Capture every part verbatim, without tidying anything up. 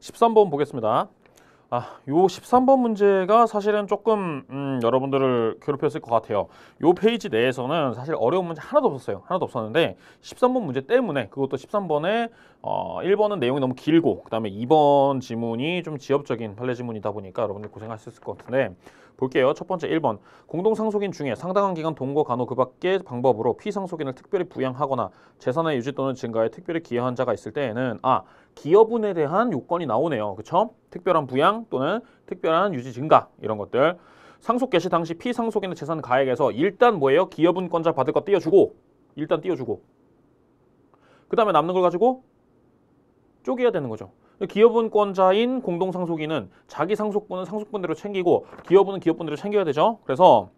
십삼 번 보겠습니다. 아, 요 십삼 번 문제가 사실은 조금 음, 여러분들을 괴롭혔을 것 같아요. 요 페이지 내에서는 사실 어려운 문제 하나도 없었어요. 하나도 없었는데 십삼 번 문제 때문에, 그것도 십삼 번에 어, 일 번은 내용이 너무 길고, 그 다음에 이 번 지문이 좀 지엽적인 판례 지문이다 보니까 여러분들 고생하셨을 것 같은데 볼게요. 첫 번째 일 번, 공동상속인 중에 상당한 기간 동거 간호 그 밖의 방법으로 피상속인을 특별히 부양하거나 재산의 유지 또는 증가에 특별히 기여한 자가 있을 때에는 아, 기여분에 대한 요건이 나오네요. 그쵸? 특별한 부양 또는 특별한 유지 증가, 이런 것들. 상속 개시 당시 피상속인의 재산 가액에서 일단 뭐예요? 기여분권자 받을 거 띄워주고, 일단 띄워주고, 그 다음에 남는 걸 가지고 쪼개야 되는 거죠. 기여분권자인 공동상속인은 자기 상속분은 상속분대로 챙기고 기여분은 기여분대로 챙겨야 되죠. 그래서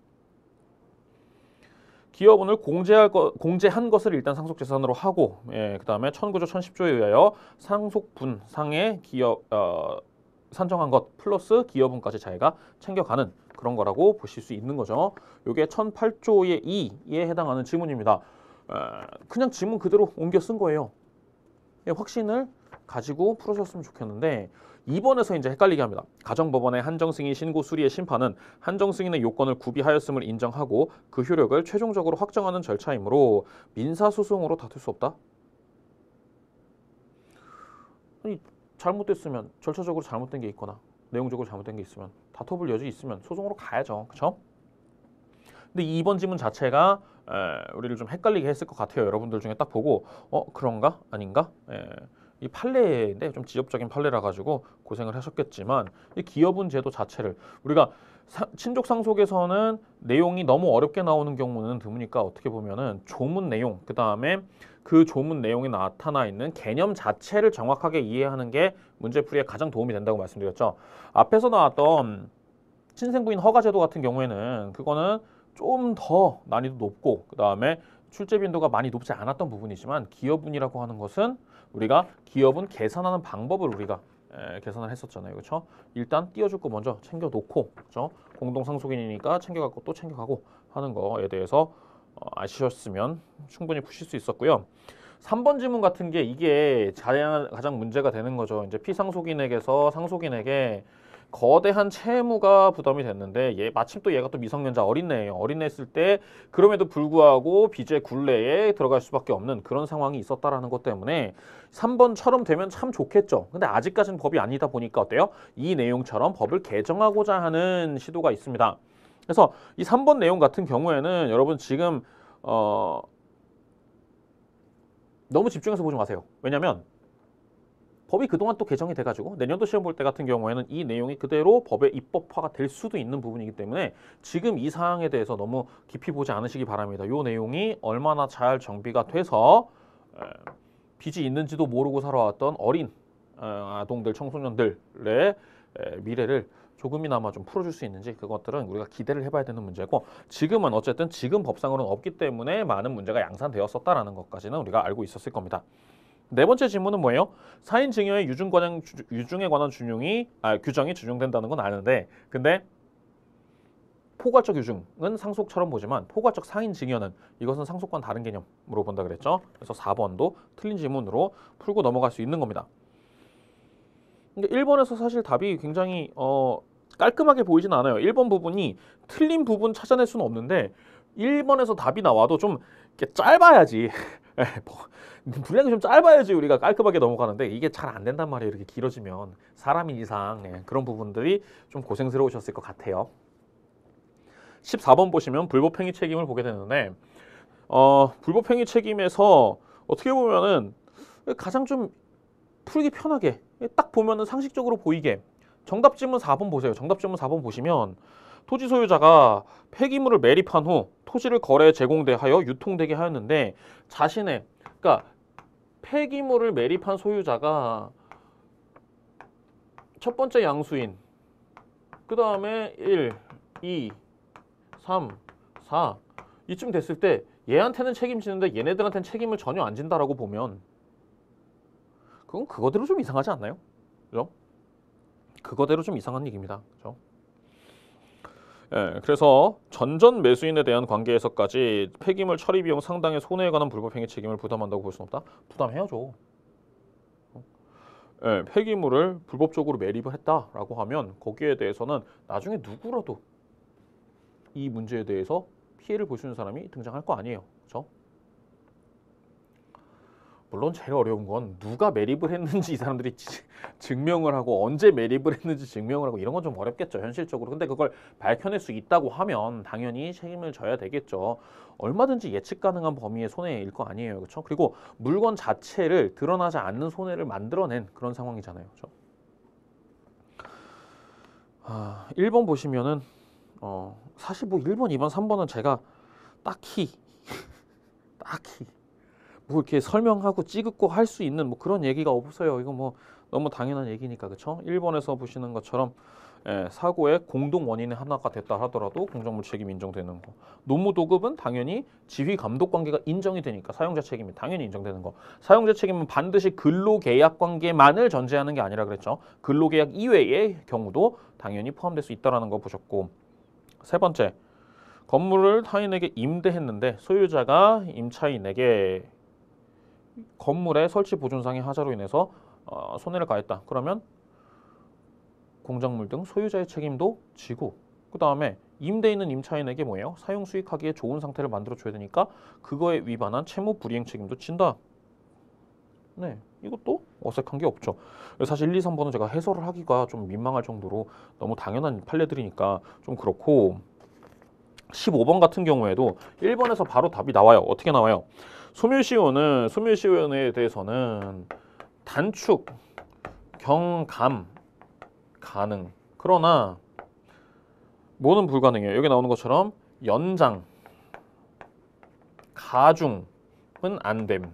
기여분을 공제할 거, 공제한 것을 일단 상속재산으로 하고, 예, 그 다음에 천구 조 천십 조에 의하여 상속분 상의 기여 어, 산정한 것 플러스 기여분까지 자기가 챙겨가는 그런 거라고 보실 수 있는 거죠. 이게 천팔 조의 이에 해당하는 지문입니다. 에, 그냥 지문 그대로 옮겨 쓴 거예요. 예, 확신을 가지고 풀으셨으면 좋겠는데 이 번에서 이제 헷갈리게 합니다. 가정법원의 한정승인 신고 수리의 심판은 한정승인의 요건을 구비하였음을 인정하고 그 효력을 최종적으로 확정하는 절차이므로 민사소송으로 다툴 수 없다? 아니, 잘못됐으면, 절차적으로 잘못된 게 있거나 내용적으로 잘못된 게 있으면 다퉈볼 여지 있으면 소송으로 가야죠. 그쵸? 근데 이 번 지문 자체가 에, 우리를 좀 헷갈리게 했을 것 같아요. 여러분들 중에 딱 보고 어? 그런가? 아닌가? 에. 이 판례인데 좀 지엽적인 판례라 가지고 고생을 하셨겠지만, 이 기여분 제도 자체를 우리가 사, 친족 상속에서는 내용이 너무 어렵게 나오는 경우는 드무니까 어떻게 보면은 조문 내용, 그 다음에 그 조문 내용이 나타나 있는 개념 자체를 정확하게 이해하는 게 문제풀이에 가장 도움이 된다고 말씀드렸죠. 앞에서 나왔던 친생부인 허가 제도 같은 경우에는 그거는 좀 더 난이도 높고 그 다음에 출제 빈도가 많이 높지 않았던 부분이지만, 기여분이라고 하는 것은 우리가 기여분 계산하는 방법을 우리가 에, 계산을 했었잖아요. 그렇죠? 일단 띄워줄 거 먼저 챙겨놓고, 그렇죠? 공동상속인이니까 챙겨가고 또 챙겨가고 하는 거에 대해서 어, 아시셨으면 충분히 푸실 수 있었고요. 삼 번 지문 같은 게 이게 가장 문제가 되는 거죠. 이제 피상속인에게서 상속인에게 거대한 채무가 부담이 됐는데 얘, 마침 또 얘가 또 미성년자 어린애예요. 어린애였을 때 그럼에도 불구하고 빚의 굴레에 들어갈 수밖에 없는 그런 상황이 있었다라는 것 때문에 삼 번처럼 되면 참 좋겠죠. 근데 아직까지는 법이 아니다 보니까 어때요? 이 내용처럼 법을 개정하고자 하는 시도가 있습니다. 그래서 이 삼 번 내용 같은 경우에는 여러분 지금 어... 너무 집중해서 보지 마세요. 왜냐면 법이 그동안 또 개정이 돼가지고 내년도 시험 볼 때 같은 경우에는 이 내용이 그대로 법의 입법화가 될 수도 있는 부분이기 때문에 지금 이 사항에 대해서 너무 깊이 보지 않으시기 바랍니다. 이 내용이 얼마나 잘 정비가 돼서 빚이 있는지도 모르고 살아왔던 어린 아동들, 청소년들의 미래를 조금이나마 좀 풀어줄 수 있는지, 그것들은 우리가 기대를 해봐야 되는 문제고, 지금은 어쨌든 지금 법상으로는 없기 때문에 많은 문제가 양산되었었다라는 것까지는 우리가 알고 있었을 겁니다. 네 번째 질문은 뭐예요? 사인 증여의 유증 관한, 유증에 관한 준용이, 아, 규정이 준용된다는 건 아는데, 근데 포괄적 유증은 상속처럼 보지만 포괄적 사인 증여는 이것은 상속과는 다른 개념으로 본다 그랬죠. 그래서 사 번도 틀린 질문으로 풀고 넘어갈 수 있는 겁니다. 근데 일 번에서 사실 답이 굉장히 어, 깔끔하게 보이진 않아요. 일 번 부분이 틀린 부분 찾아낼 수는 없는데 일 번에서 답이 나와도 좀 이렇게 짧아야지. 분량이 좀 짧아야지 우리가 깔끔하게 넘어가는데 이게 잘 안 된단 말이에요. 이렇게 길어지면 사람인 이상 네, 그런 부분들이 좀 고생스러우셨을 것 같아요. 십사 번 보시면 불법행위 책임을 보게 되는데 어, 불법행위 책임에서 어떻게 보면은 가장 좀 풀기 편하게 딱 보면은 상식적으로 보이게 정답 지문 사 번 보세요. 정답 지문 사 번 보시면 토지 소유자가 폐기물을 매립한 후 토지를 거래에 제공되하여 유통되게 하였는데 자신의, 그러니까 폐기물을 매립한 소유자가 첫 번째 양수인, 그 다음에 일, 이, 삼, 사 이쯤 됐을 때 얘한테는 책임지는데 얘네들한테는 책임을 전혀 안 진다라고 보면 그건 그거대로 좀 이상하지 않나요? 그죠? 그거대로 좀 이상한 얘기입니다. 그죠? 예, 그래서 전전 매수인에 대한 관계에서까지 폐기물 처리 비용 상당의 손해에 관한 불법행위 책임을 부담한다고 볼 수는 없다? 부담해야죠. 예, 폐기물을 불법적으로 매립을 했다라고 하면 거기에 대해서는 나중에 누구라도 이 문제에 대해서 피해를 볼 수 있는 사람이 등장할 거 아니에요. 그렇죠? 물론 제일 어려운 건 누가 매립을 했는지 이 사람들이 증명을 하고 언제 매립을 했는지 증명을 하고 이런 건 좀 어렵겠죠. 현실적으로. 근데 그걸 밝혀낼 수 있다고 하면 당연히 책임을 져야 되겠죠. 얼마든지 예측 가능한 범위의 손해일 거 아니에요. 그렇죠? 그리고 물건 자체를 드러나지 않는 손해를 만들어낸 그런 상황이잖아요. 그렇죠? 아, 일 번 보시면은 어, 사실 뭐 일 번, 이 번, 삼 번은 제가 딱히 딱히 뭐 이렇게 설명하고 찌긋고 할 수 있는 뭐 그런 얘기가 없어요. 이거 뭐 너무 당연한 얘기니까. 그쵸? 일 번에서 보시는 것처럼 예, 사고의 공동 원인의 하나가 됐다 하더라도 공정물 책임이 인정되는 거. 노무도급은 당연히 지휘 감독 관계가 인정이 되니까 사용자 책임이 당연히 인정되는 거. 사용자 책임은 반드시 근로계약 관계만을 전제하는 게 아니라 그랬죠. 근로계약 이외의 경우도 당연히 포함될 수 있다는 거 보셨고, 세 번째, 건물을 타인에게 임대했는데 소유자가 임차인에게 건물의 설치 보존상의 하자로 인해서 어, 손해를 가했다. 그러면 공작물 등 소유자의 책임도 지고, 그 다음에 임대인은 임차인에게 뭐예요? 사용 수익하기에 좋은 상태를 만들어줘야 되니까 그거에 위반한 채무 불이행 책임도 진다. 네, 이것도 어색한 게 없죠. 사실 일, 이, 삼 번은 제가 해설을 하기가 좀 민망할 정도로 너무 당연한 판례들이니까 좀 그렇고, 십오 번 같은 경우에도 일 번에서 바로 답이 나와요. 어떻게 나와요? 소멸시효는, 소멸시효에 대해서는 단축, 경감, 가능. 그러나 뭐는 불가능해요? 여기 나오는 것처럼 연장, 가중은 안 됨.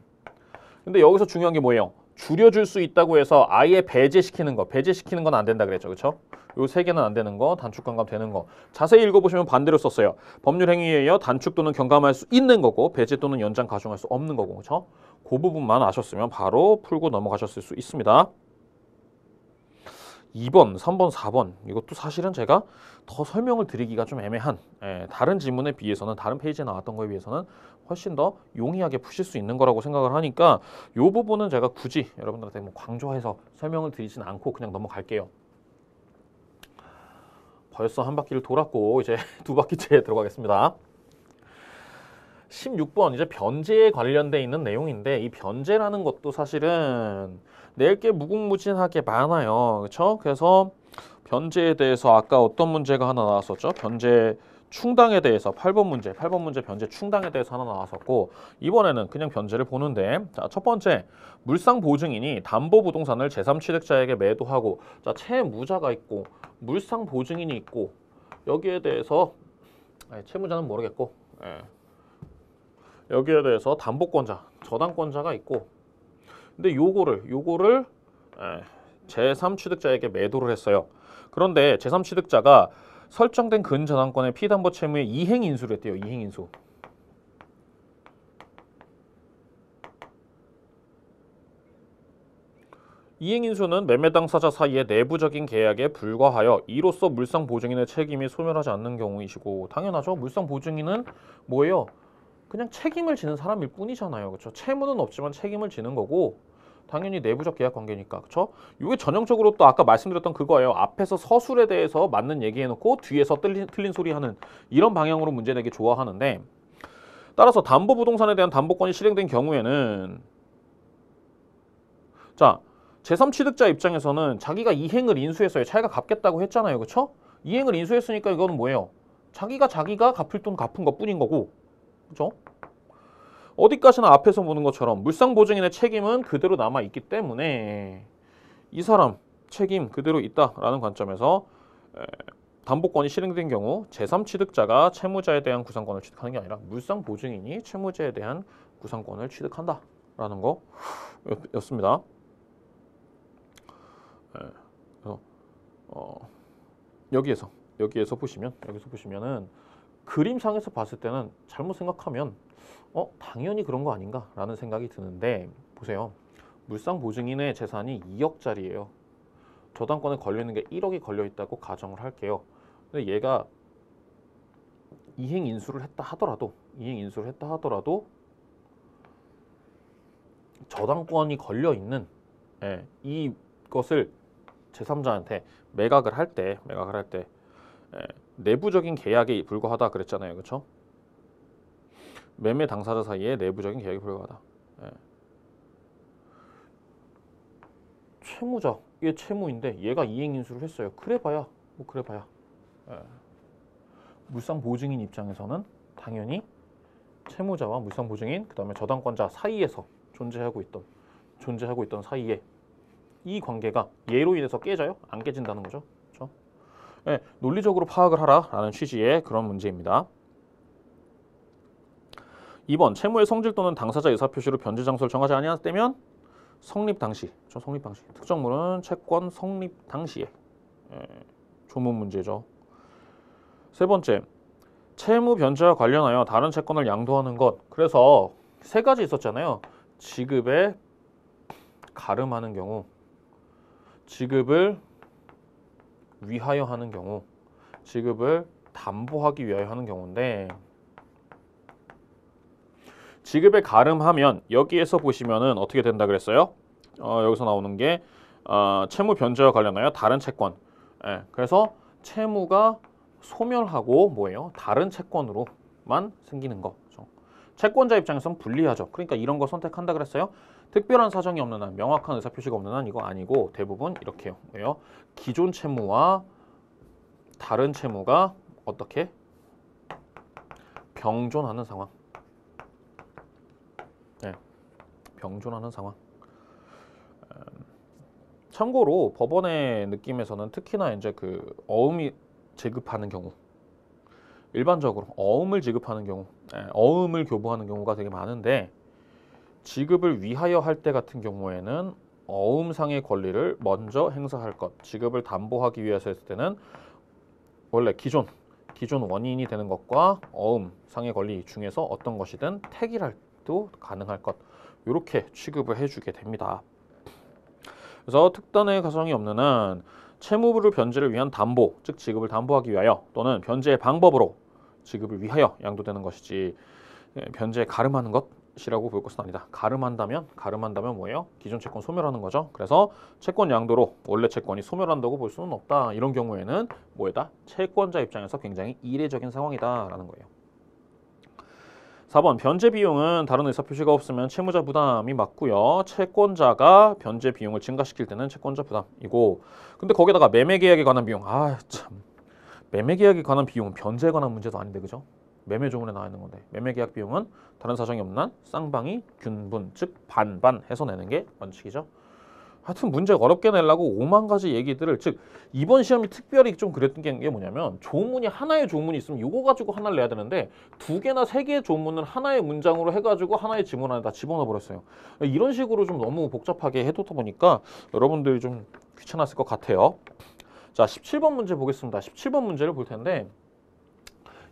근데 여기서 중요한 게 뭐예요? 줄여줄 수 있다고 해서 아예 배제시키는 거, 배제시키는 건 안 된다 그랬죠. 그렇죠? 요 세 개는 안 되는 거, 단축, 경감 되는 거. 자세히 읽어보시면 반대로 썼어요. 법률 행위에 이어 단축 또는 경감할 수 있는 거고 배제 또는 연장, 가중할 수 없는 거고. 그렇죠? 그 부분만 아셨으면 바로 풀고 넘어가셨을 수 있습니다. 이 번, 삼 번, 사 번 이것도 사실은 제가 더 설명을 드리기가 좀 애매한, 예, 다른 지문에 비해서는, 다른 페이지에 나왔던 거에 비해서는 훨씬 더 용이하게 푸실 수 있는 거라고 생각을 하니까 이 부분은 제가 굳이 여러분들한테 뭐 강조해서 설명을 드리진 않고 그냥 넘어갈게요. 벌써 한 바퀴를 돌았고 이제 두 바퀴째에 들어가겠습니다. 십육 번, 이제 변제에 관련돼 있는 내용인데, 이 변제라는 것도 사실은 낼 게 무궁무진하게 많아요. 그렇죠? 그래서 변제에 대해서 아까 어떤 문제가 하나 나왔었죠? 변제 충당에 대해서 팔 번 문제, 팔 번 문제 변제 충당에 대해서 하나 나왔었고, 이번에는 그냥 변제를 보는데, 자, 첫 번째, 물상 보증인이 담보 부동산을 제삼 취득자에게 매도하고, 자, 채무자가 있고 물상 보증인이 있고, 여기에 대해서 아니, 채무자는 모르겠고, 예. 여기에 대해서 담보권자, 저당권자가 있고, 근데 요거를 요거를 제삼 취득자에게 매도를 했어요. 그런데 제삼 취득자가 설정된 근저당권의 피담보 채무의 이행 인수를 했대요. 이행 인수. 이행 인수는 매매 당사자 사이의 내부적인 계약에 불과하여 이로써 물상 보증인의 책임이 소멸하지 않는 경우이시고, 당연하죠. 물상 보증인은 뭐예요? 그냥 책임을 지는 사람일 뿐이잖아요. 그렇죠? 채무는 없지만 책임을 지는 거고 당연히 내부적 계약 관계니까. 그렇죠? 이게 전형적으로 또 아까 말씀드렸던 그거예요. 앞에서 서술에 대해서 맞는 얘기해놓고 뒤에서 틀린, 틀린 소리 하는 이런 방향으로 문제 내기 좋아하는데, 따라서 담보 부동산에 대한 담보권이 실행된 경우에는, 자, 제삼 취득자 입장에서는 자기가 이행을 인수했어요. 자기가 갚겠다고 했잖아요. 그렇죠? 이행을 인수했으니까 이건 뭐예요? 자기가 자기가 갚을 돈 갚은 것뿐인 거고. 그죠? 어디까지나 앞에서 보는 것처럼 물상보증인의 책임은 그대로 남아있기 때문에 이 사람 책임 그대로 있다라는 관점에서 담보권이 실행된 경우 제삼 취득자가 채무자에 대한 구상권을 취득하는 게 아니라 물상보증인이 채무자에 대한 구상권을 취득한다라는 거였습니다. 그래서 어, 여기에서 여기에서 보시면 여기서 보시면은. 그림상에서 봤을 때는 잘못 생각하면 어 당연히 그런 거 아닌가 라는 생각이 드는데, 보세요. 물상보증인의 재산이 이억짜리예요. 저당권에 걸려있는 게 일억이 걸려있다고 가정을 할게요. 근데 얘가 이행인수를 했다 하더라도 이행인수를 했다 하더라도 저당권이 걸려있는, 예, 이 것을 제삼자한테 매각을 할 때 매각을 할 때 내부적인 계약에 불과하다 그랬잖아요. 그렇죠? 매매 당사자 사이에 내부적인 계약에 불과하다. 예. 채무자, 얘 채무인데 얘가 이행인수를 했어요. 그래봐야 뭐 그래봐야 예. 물상보증인 입장에서는 당연히 채무자와 물상보증인 그 다음에 저당권자 사이에서 존재하고 있던 존재하고 있던 사이에 이 관계가 얘로 인해서 깨져요? 안 깨진다는 거죠. 그렇죠? 예, 논리적으로 파악을 하라 라는 취지의 그런 문제입니다. 이 번 채무의 성질 또는 당사자 의사표시로 변제 장소를 정하지 아니하였다면 성립 당시, 저 성립 당시 특정물은 채권 성립 당시에 예, 조문 문제죠. 세 번째, 채무 변제와 관련하여 다른 채권을 양도하는 것. 그래서 세 가지 있었잖아요. 지급에 가름하는 경우, 지급을 위하여 하는 경우, 지급을 담보하기 위하여 하는 경우인데 지급에 가름하면 여기에서 보시면은 어떻게 된다 그랬어요? 어, 여기서 나오는 게 어, 채무 변제와 관련하여 다른 채권. 예, 그래서 채무가 소멸하고 뭐예요? 다른 채권으로만 생기는 거. 채권자 입장에서는 불리하죠. 그러니까 이런 걸 선택한다 그랬어요. 특별한 사정이 없는 한, 명확한 의사표시가 없는 한 이거 아니고 대부분 이렇게요. 왜요? 기존 채무와 다른 채무가 어떻게 병존하는 상황. 네. 병존하는 상황. 참고로 법원의 느낌에서는 특히나 이제 그 어음이 지급하는 경우, 일반적으로 어음을 지급하는 경우, 어음을 교부하는 경우가 되게 많은데 지급을 위하여 할 때 같은 경우에는 어음상의 권리를 먼저 행사할 것, 지급을 담보하기 위해서 했을 때는 원래 기존, 기존 원인이 되는 것과 어음상의 권리 중에서 어떤 것이든 택일할 때도 가능할 것, 이렇게 취급을 해주게 됩니다. 그래서 특단의 가성이 없는 한 채무부를 변제를 위한 담보, 즉 지급을 담보하기 위하여 또는 변제의 방법으로 지급을 위하여 양도되는 것이지 변제에 가름하는 것이라고 볼 것은 아니다. 가름한다면 가름한다면 뭐예요? 기존 채권 소멸하는 거죠. 그래서 채권 양도로 원래 채권이 소멸한다고 볼 수는 없다. 이런 경우에는 뭐에다? 채권자 입장에서 굉장히 이례적인 상황이다라는 거예요. 사 번 변제 비용은 다른 의사표시가 없으면 채무자 부담이 맞고요. 채권자가 변제 비용을 증가시킬 때는 채권자 부담이고 근데 거기다가 매매계약에 관한 비용, 아 참 매매계약에 관한 비용은 변제에 관한 문제도 아닌데 그죠? 매매조문에 나와 있는 건데 매매계약 비용은 다른 사정이 없는 한 쌍방이 균분, 즉 반반 해서 내는 게 원칙이죠. 하여튼 문제 어렵게 내려고 오만 가지 얘기들을, 즉 이번 시험이 특별히 좀 그랬던 게 뭐냐면 조문이 하나의 조문이 있으면 이거 가지고 하나를 내야 되는데 두 개나 세 개의 조문은 하나의 문장으로 해가지고 하나의 지문 안에 다 집어넣어 버렸어요. 이런 식으로 좀 너무 복잡하게 해뒀다 보니까 여러분들이 좀 귀찮았을 것 같아요. 자, 십칠 번 문제 보겠습니다. 십칠 번 문제를 볼 텐데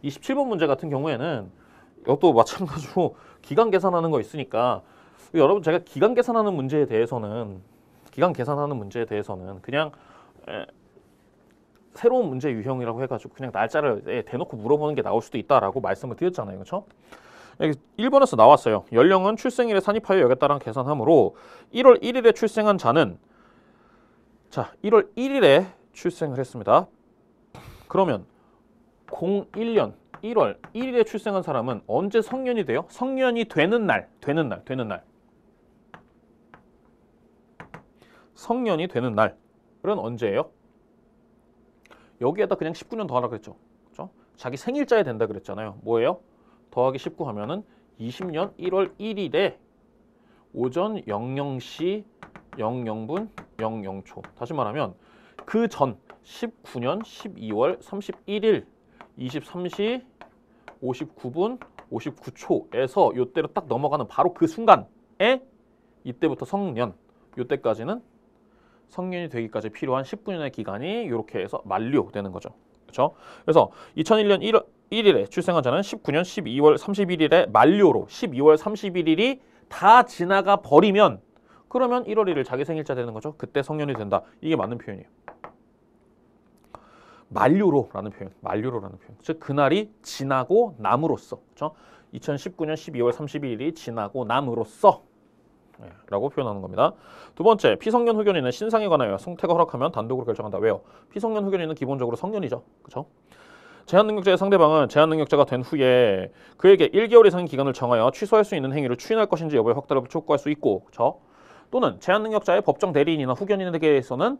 이 십칠 번 문제 같은 경우에는 이것도 마찬가지로 기간 계산하는 거 있으니까 여러분 제가 기간 계산하는 문제에 대해서는 기간 계산하는 문제에 대해서는 그냥 에, 새로운 문제 유형이라고 해가지고 그냥 날짜를 에, 대놓고 물어보는 게 나올 수도 있다라고 말씀을 드렸잖아요. 그렇죠? 일 번에서 나왔어요. 연령은 출생일에 산입하여 여기에 따라 계산하므로 일월 일일에 출생한 자는 자 일월 일일에 출생을 했습니다. 그러면 공일 년 일월 일일에 출생한 사람은 언제 성년이 돼요? 성년이 되는 날, 되는 날, 되는 날. 성년이 되는 날은 언제예요? 여기에다 그냥 십구 년 더하라 그랬죠. 그렇죠? 자기 생일자에 된다 그랬잖아요. 뭐예요? 더하기 십구 하면은 이십 년 일월 일일에 오전 영영 시 영영 분 영영 초. 다시 말하면 그 전 십구 년 십이월 삼십일일 이십삼 시 오십구 분 오십구 초에서 요때로 딱 넘어가는 바로 그 순간에 이때부터 성년. 이때까지는 성년이 되기까지 필요한 십구 년의 기간이 이렇게 해서 만료되는 거죠. 그렇죠? 그래서 이천일 년 일월 일일에 출생한 자는 십구 년 십이월 삼십일일에 만료로 십이월 삼십일일이 다 지나가 버리면 그러면 일월 일일 자기 생일자 되는 거죠. 그때 성년이 된다. 이게 맞는 표현이에요. 만료로라는 표현. 만료로라는 표현. 즉 그날이 지나고 남으로써. 그렇죠? 이천십구 년 십이월 삼십일일이 지나고 남으로써 라고 표현하는 겁니다. 두 번째, 피성년 후견인은 신상에 관하여 승태가 허락하면 단독으로 결정한다. 왜요? 피성년 후견인은 기본적으로 성년이죠. 그렇죠? 제한능력자의 상대방은 제한능력자가 된 후에 그에게 일 개월 이상의 기간을 정하여 취소할 수 있는 행위를 추인할 것인지 여부의 확답을 촉구할 수 있고, 그렇죠? 또는 제한능력자의 법정 대리인이나 후견인에게서는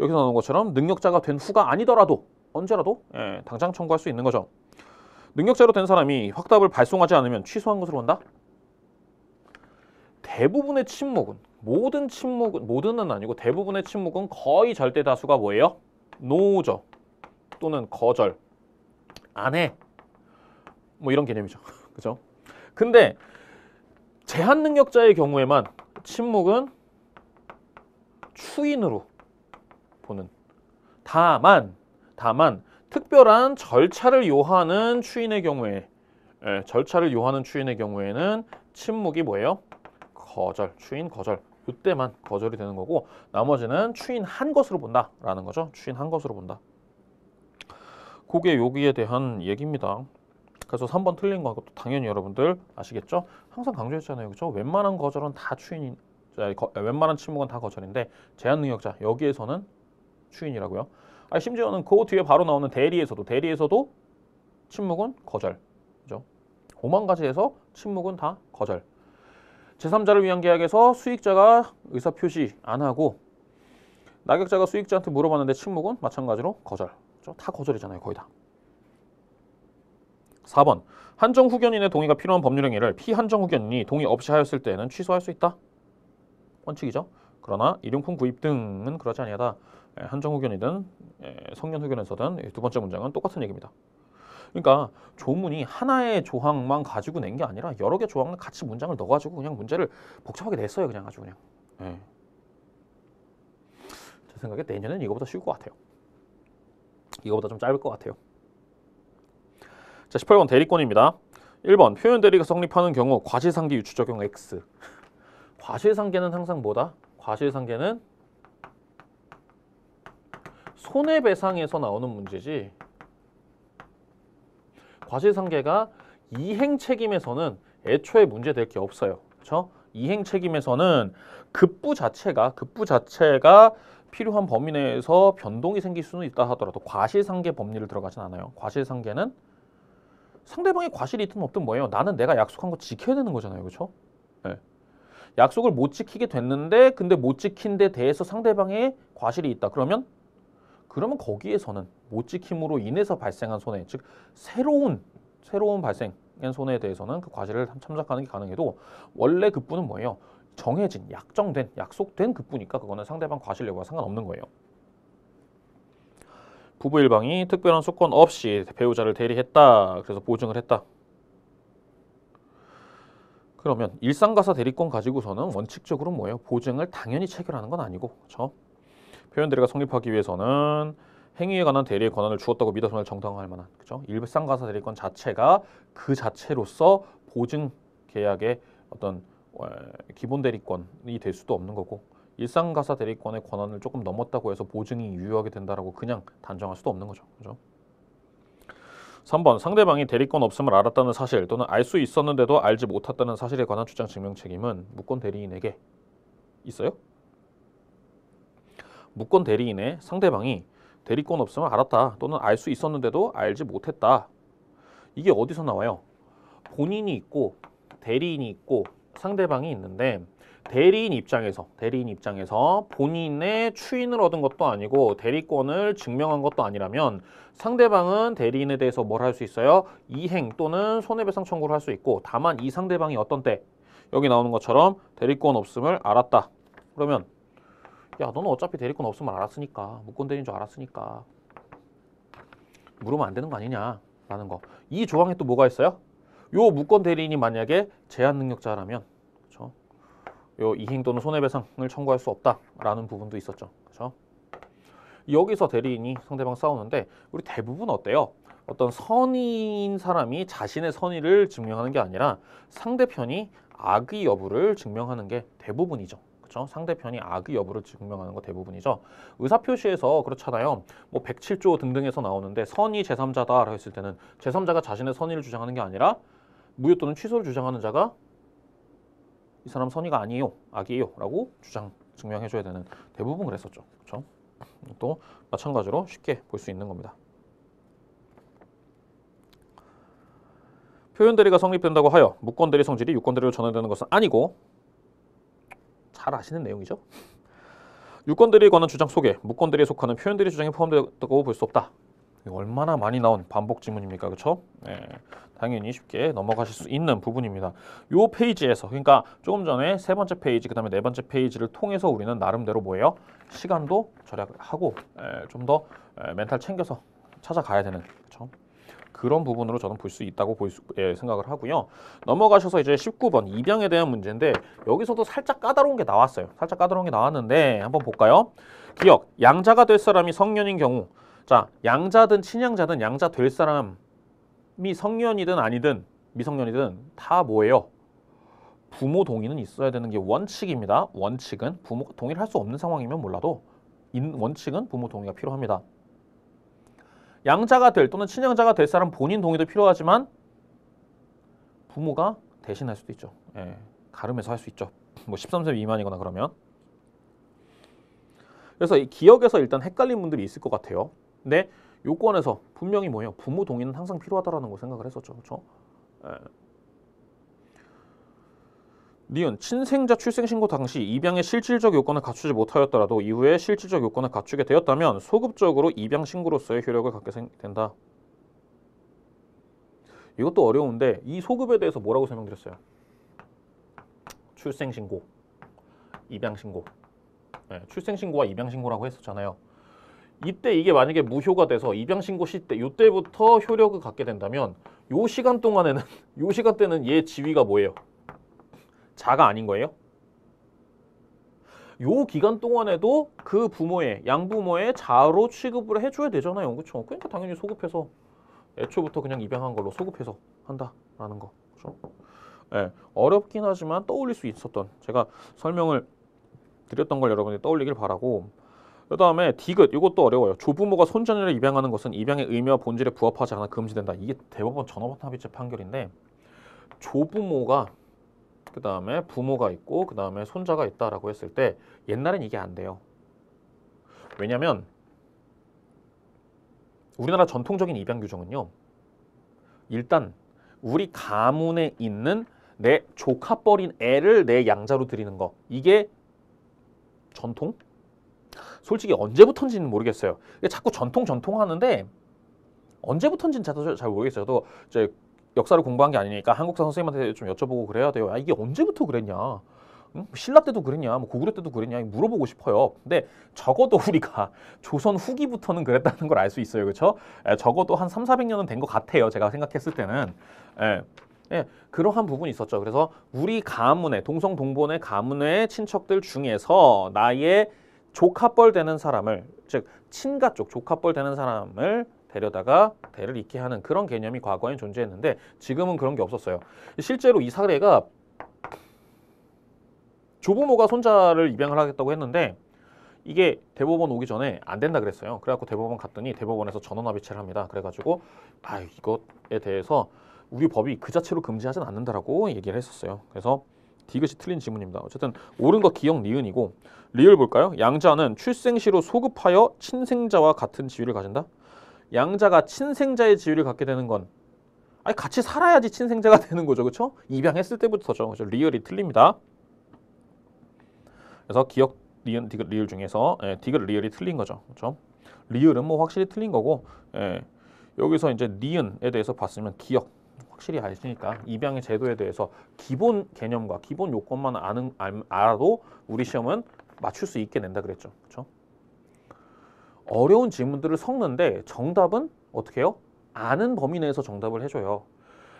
여기서 나오는 것처럼 능력자가 된 후가 아니더라도 언제라도 예, 당장 청구할 수 있는 거죠. 능력자로 된 사람이 확답을 발송하지 않으면 취소한 것으로 본다. 대부분의 침묵은, 모든 침묵은, 모든은 아니고 대부분의 침묵은 거의 절대 다수가 뭐예요? 노죠. 또는 거절, 안 해, 뭐 이런 개념이죠. 그죠? 근데 제한능력자의 경우에만 침묵은 추인으로 보는, 다만 다만 특별한 절차를 요하는 추인의 경우에 예, 절차를 요하는 추인의 경우에는 침묵이 뭐예요? 거절, 추인, 거절. 이때만 거절이 되는 거고 나머지는 추인한 것으로 본다라는 거죠. 추인한 것으로 본다. 그게 여기에 대한 얘기입니다. 그래서 삼 번 틀린 거 당연히 여러분들 아시겠죠? 항상 강조했잖아요. 그렇죠? 웬만한 거절은 다 추인, 웬만한 침묵은 다 거절인데 제한능력자 여기에서는 추인이라고요. 아니, 심지어는 그 뒤에 바로 나오는 대리에서도 대리에서도 침묵은 거절. 그렇죠? 오만 가지에서 침묵은 다 거절. 제삼자를 위한 계약에서 수익자가 의사 표시 안 하고 낙역자가 수익자한테 물어봤는데 침묵은 마찬가지로 거절. 다 거절이잖아요. 거의 다. 사 번. 한정 후견인의 동의가 필요한 법률행위를 피한정 후견인이 동의 없이 하였을 때에는 취소할 수 있다. 원칙이죠. 그러나 일용품 구입 등은 그러지 아니하다. 한정 후견이든 성년 후견에서든 두 번째 문장은 똑같은 얘기입니다. 그러니까 조문이 하나의 조항만 가지고 낸 게 아니라 여러 개 조항을 같이 문장을 넣어가지고 그냥 문제를 복잡하게 냈어요. 그냥 아주 그냥. 예. 제 생각에 내년에는 이거보다 쉬울 것 같아요. 이거보다 좀 짧을 것 같아요. 자, 십팔 번 대리권입니다. 일 번 표현 대리가 성립하는 경우 과실상계 유추 적용 X. 과실상계는 항상 뭐다? 과실상계는 손해배상에서 나오는 문제지 과실상계가 이행책임에서는 애초에 문제될 게 없어요. 그렇죠? 이행책임에서는 급부 자체가 급부 자체가 필요한 범위 내에서 변동이 생길 수는 있다 하더라도 과실상계 법리를 들어가진 않아요. 과실상계는 상대방의 과실이 있든 없든 뭐예요? 나는 내가 약속한 거 지켜야 되는 거잖아요. 그렇죠? 네. 약속을 못 지키게 됐는데 근데 못 지킨 데 대해서 상대방의 과실이 있다. 그러면 그러면 거기에서는 못 지킴으로 인해서 발생한 손해, 즉 새로운 새로운 발생한 손해에 대해서는 그 과실을 참작하는 게 가능해도 원래 급부는 뭐예요? 정해진, 약정된, 약속된 급부니까 그거는 상대방 과실 여부와 상관없는 거예요. 부부 일방이 특별한 소권 없이 배우자를 대리했다. 그래서 보증을 했다. 그러면 일상가사 대리권 가지고서는 원칙적으로 뭐예요? 보증을 당연히 체결하는 건 아니고, 그렇죠? 표현 대리가 성립하기 위해서는 행위에 관한 대리의 권한을 주었다고 믿어서는 정당화할 만한, 그렇죠? 일상가사 대리권 자체가 그 자체로서 보증 계약의 어떤 기본 대리권이 될 수도 없는 거고 일상가사 대리권의 권한을 조금 넘었다고 해서 보증이 유효하게 된다라고 그냥 단정할 수도 없는 거죠. 그죠? 삼 번 상대방이 대리권 없음을 알았다는 사실 또는 알 수 있었는데도 알지 못했다는 사실에 관한 주장 증명 책임은 무권 대리인에게 있어요? 무권 대리인의 상대방이 대리권 없음을 알았다 또는 알 수 있었는데도 알지 못했다. 이게 어디서 나와요? 본인이 있고 대리인이 있고 상대방이 있는데 대리인 입장에서 대리인 입장에서 본인의 추인을 얻은 것도 아니고 대리권을 증명한 것도 아니라면 상대방은 대리인에 대해서 뭘 할 수 있어요? 이행 또는 손해배상 청구를 할 수 있고 다만 이 상대방이 어떤 때 여기 나오는 것처럼 대리권 없음을 알았다. 그러면 야 너는 어차피 대리권 없음을 알았으니까 무권 대리인 줄 알았으니까 물으면 안 되는 거 아니냐라는 거. 이 조항에 또 뭐가 있어요? 요 무권 대리인이 만약에 제한능력자라면 그렇죠? 요 이행 또는 손해배상을 청구할 수 없다라는 부분도 있었죠. 그렇죠? 여기서 대리인이 상대방 싸우는데 우리 대부분 어때요? 어떤 선의인 사람이 자신의 선의를 증명하는 게 아니라 상대편이 악의 여부를 증명하는 게 대부분이죠. 그렇죠? 상대편이 악의 여부를 증명하는 거 대부분이죠. 의사표시에서 그렇잖아요. 뭐 백칠 조 등등에서 나오는데 선의 제삼자다라고 했을 때는 제삼자가 자신의 선의를 주장하는 게 아니라 무효 또는 취소를 주장하는 자가 이 사람 선의가 아니에요, 악이에요 라고 주장 증명해줘야 되는, 대부분 그랬었죠. 그렇죠? 또 마찬가지로 쉽게 볼 수 있는 겁니다. 표현대리가 성립된다고 하여 무권대리 성질이 유권대리로 전환되는 것은 아니고, 잘 아시는 내용이죠. 유권대리에 관한 주장 속에 무권대리에 속하는 표현대리 주장이 포함되었다고 볼 수 없다. 얼마나 많이 나온 반복 지문입니까, 그렇죠? 네, 당연히 쉽게 넘어가실 수 있는 부분입니다. 요 페이지에서, 그러니까 조금 전에 세 번째 페이지, 그 다음에 네 번째 페이지를 통해서 우리는 나름대로 뭐예요? 시간도 절약하고 좀 더 멘탈 챙겨서 찾아가야 되는, 그렇죠? 그런 부분으로 저는 볼 수 있다고 볼 수, 예, 생각을 하고요. 넘어가셔서 이제 십구 번 입양에 대한 문제인데, 여기서도 살짝 까다로운 게 나왔어요. 살짝 까다로운 게 나왔는데 한번 볼까요? 기억, 양자가 될 사람이 성년인 경우, 자, 양자든 친양자든 양자 될 사람이 성년이든 아니든 미성년이든 다 뭐예요? 부모 동의는 있어야 되는 게 원칙입니다. 원칙은 부모가 동의를 할 수 없는 상황이면 몰라도 원칙은 부모 동의가 필요합니다. 양자가 될 또는 친양자가 될 사람 본인 동의도 필요하지만 부모가 대신할 수도 있죠. 예, 가름해서 할 수 있죠. 뭐 십삼 세 미만이거나 그러면. 그래서 이 기억에서 일단 헷갈린 분들이 있을 것 같아요. 근데 요건에서 분명히 뭐예요? 부모 동의는 항상 필요하다라는 거 생각을 했었죠. 그렇죠? 예. 니은, 친생자 출생신고 당시 입양의 실질적 요건을 갖추지 못하였더라도 이후에 실질적 요건을 갖추게 되었다면 소급적으로 입양신고로서의 효력을 갖게 된다. 이것도 어려운데, 이 소급에 대해서 뭐라고 설명드렸어요? 출생신고, 입양신고. 네, 출생신고와 입양신고라고 했었잖아요. 이때 이게 만약에 무효가 돼서 입양신고 시때, 이때부터 효력을 갖게 된다면 요 시간 동안에는, 요 시간대는 얘 지위가 뭐예요? 자가 아닌 거예요. 요 기간 동안에도 그 부모의, 양부모의 자로 취급을 해줘야 되잖아요. 그렇죠? 그러니까 당연히 소급해서, 애초부터 그냥 입양한 걸로 소급해서 한다라는 거. 그렇죠? 네, 어렵긴 하지만 떠올릴 수 있었던, 제가 설명을 드렸던 걸 여러분이 떠올리길 바라고, 그 다음에 디귿, 이것도 어려워요. 조부모가 손자녀를 입양하는 것은 입양의 의미와 본질에 부합하지 않아 금지된다. 이게 대법원 전원합의체 판결인데, 조부모가, 그 다음에 부모가 있고 그 다음에 손자가 있다라고 했을 때 옛날엔 이게 안 돼요. 왜냐면 우리나라 전통적인 입양 규정은요, 일단 우리 가문에 있는 내 조카뻘인 애를 내 양자로 들이는 거, 이게 전통? 솔직히 언제부턴지는 모르겠어요. 자꾸 전통 전통 하는데 언제부턴지는 저도 잘 모르겠어요. 저도 이제 역사를 공부한 게 아니니까 한국사 선생님한테 좀 여쭤보고 그래야 돼요. 아, 이게 언제부터 그랬냐? 응? 신라 때도 그랬냐? 뭐 고구려 때도 그랬냐? 물어보고 싶어요. 근데 적어도 우리가 조선 후기부터는 그랬다는 걸 알 수 있어요. 그렇죠? 적어도 한 삼사백 년은 된 것 같아요. 제가 생각했을 때는. 예. 예, 그러한 부분이 있었죠. 그래서 우리 가문의, 동성 동본의 가문의 친척들 중에서 나의 조카뻘 되는 사람을, 즉 친가 쪽 조카뻘 되는 사람을 데려다가 대를 잇게 하는 그런 개념이 과거엔 존재했는데 지금은 그런 게 없었어요. 실제로 이 사례가, 조부모가 손자를 입양을 하겠다고 했는데 이게 대법원 오기 전에 안 된다 그랬어요. 그래갖고 대법원 갔더니 대법원에서 전원합의체를 합니다. 그래가지고 아, 이것에 대해서 우리 법이 그 자체로 금지하진 않는다라고 얘기를 했었어요. 그래서 디귿이 틀린 지문입니다. 어쨌든 옳은 거 기억 니은이고, 리을 볼까요? 양자는 출생시로 소급하여 친생자와 같은 지위를 가진다? 양자가 친생자의 지위를 갖게 되는 건, 아니 같이 살아야지 친생자가 되는 거죠. 그렇죠? 입양했을 때부터죠. 그렇죠? 리얼이 틀립니다. 그래서 기억, 리은, 디귿, 리을 중에서 예, 디귿, 리얼이 틀린 거죠. 그렇죠? 리을은 뭐 확실히 틀린 거고, 예, 여기서 이제 니은에 대해서 봤으면 기억 확실히 아시니까 입양의 제도에 대해서 기본 개념과 기본 요건만 아는, 알아도 우리 시험은 맞출 수 있게 낸다 그랬죠. 그렇죠? 어려운 질문들을 섞는데 정답은 어떻게 해요? 아는 범위 내에서 정답을 해줘요.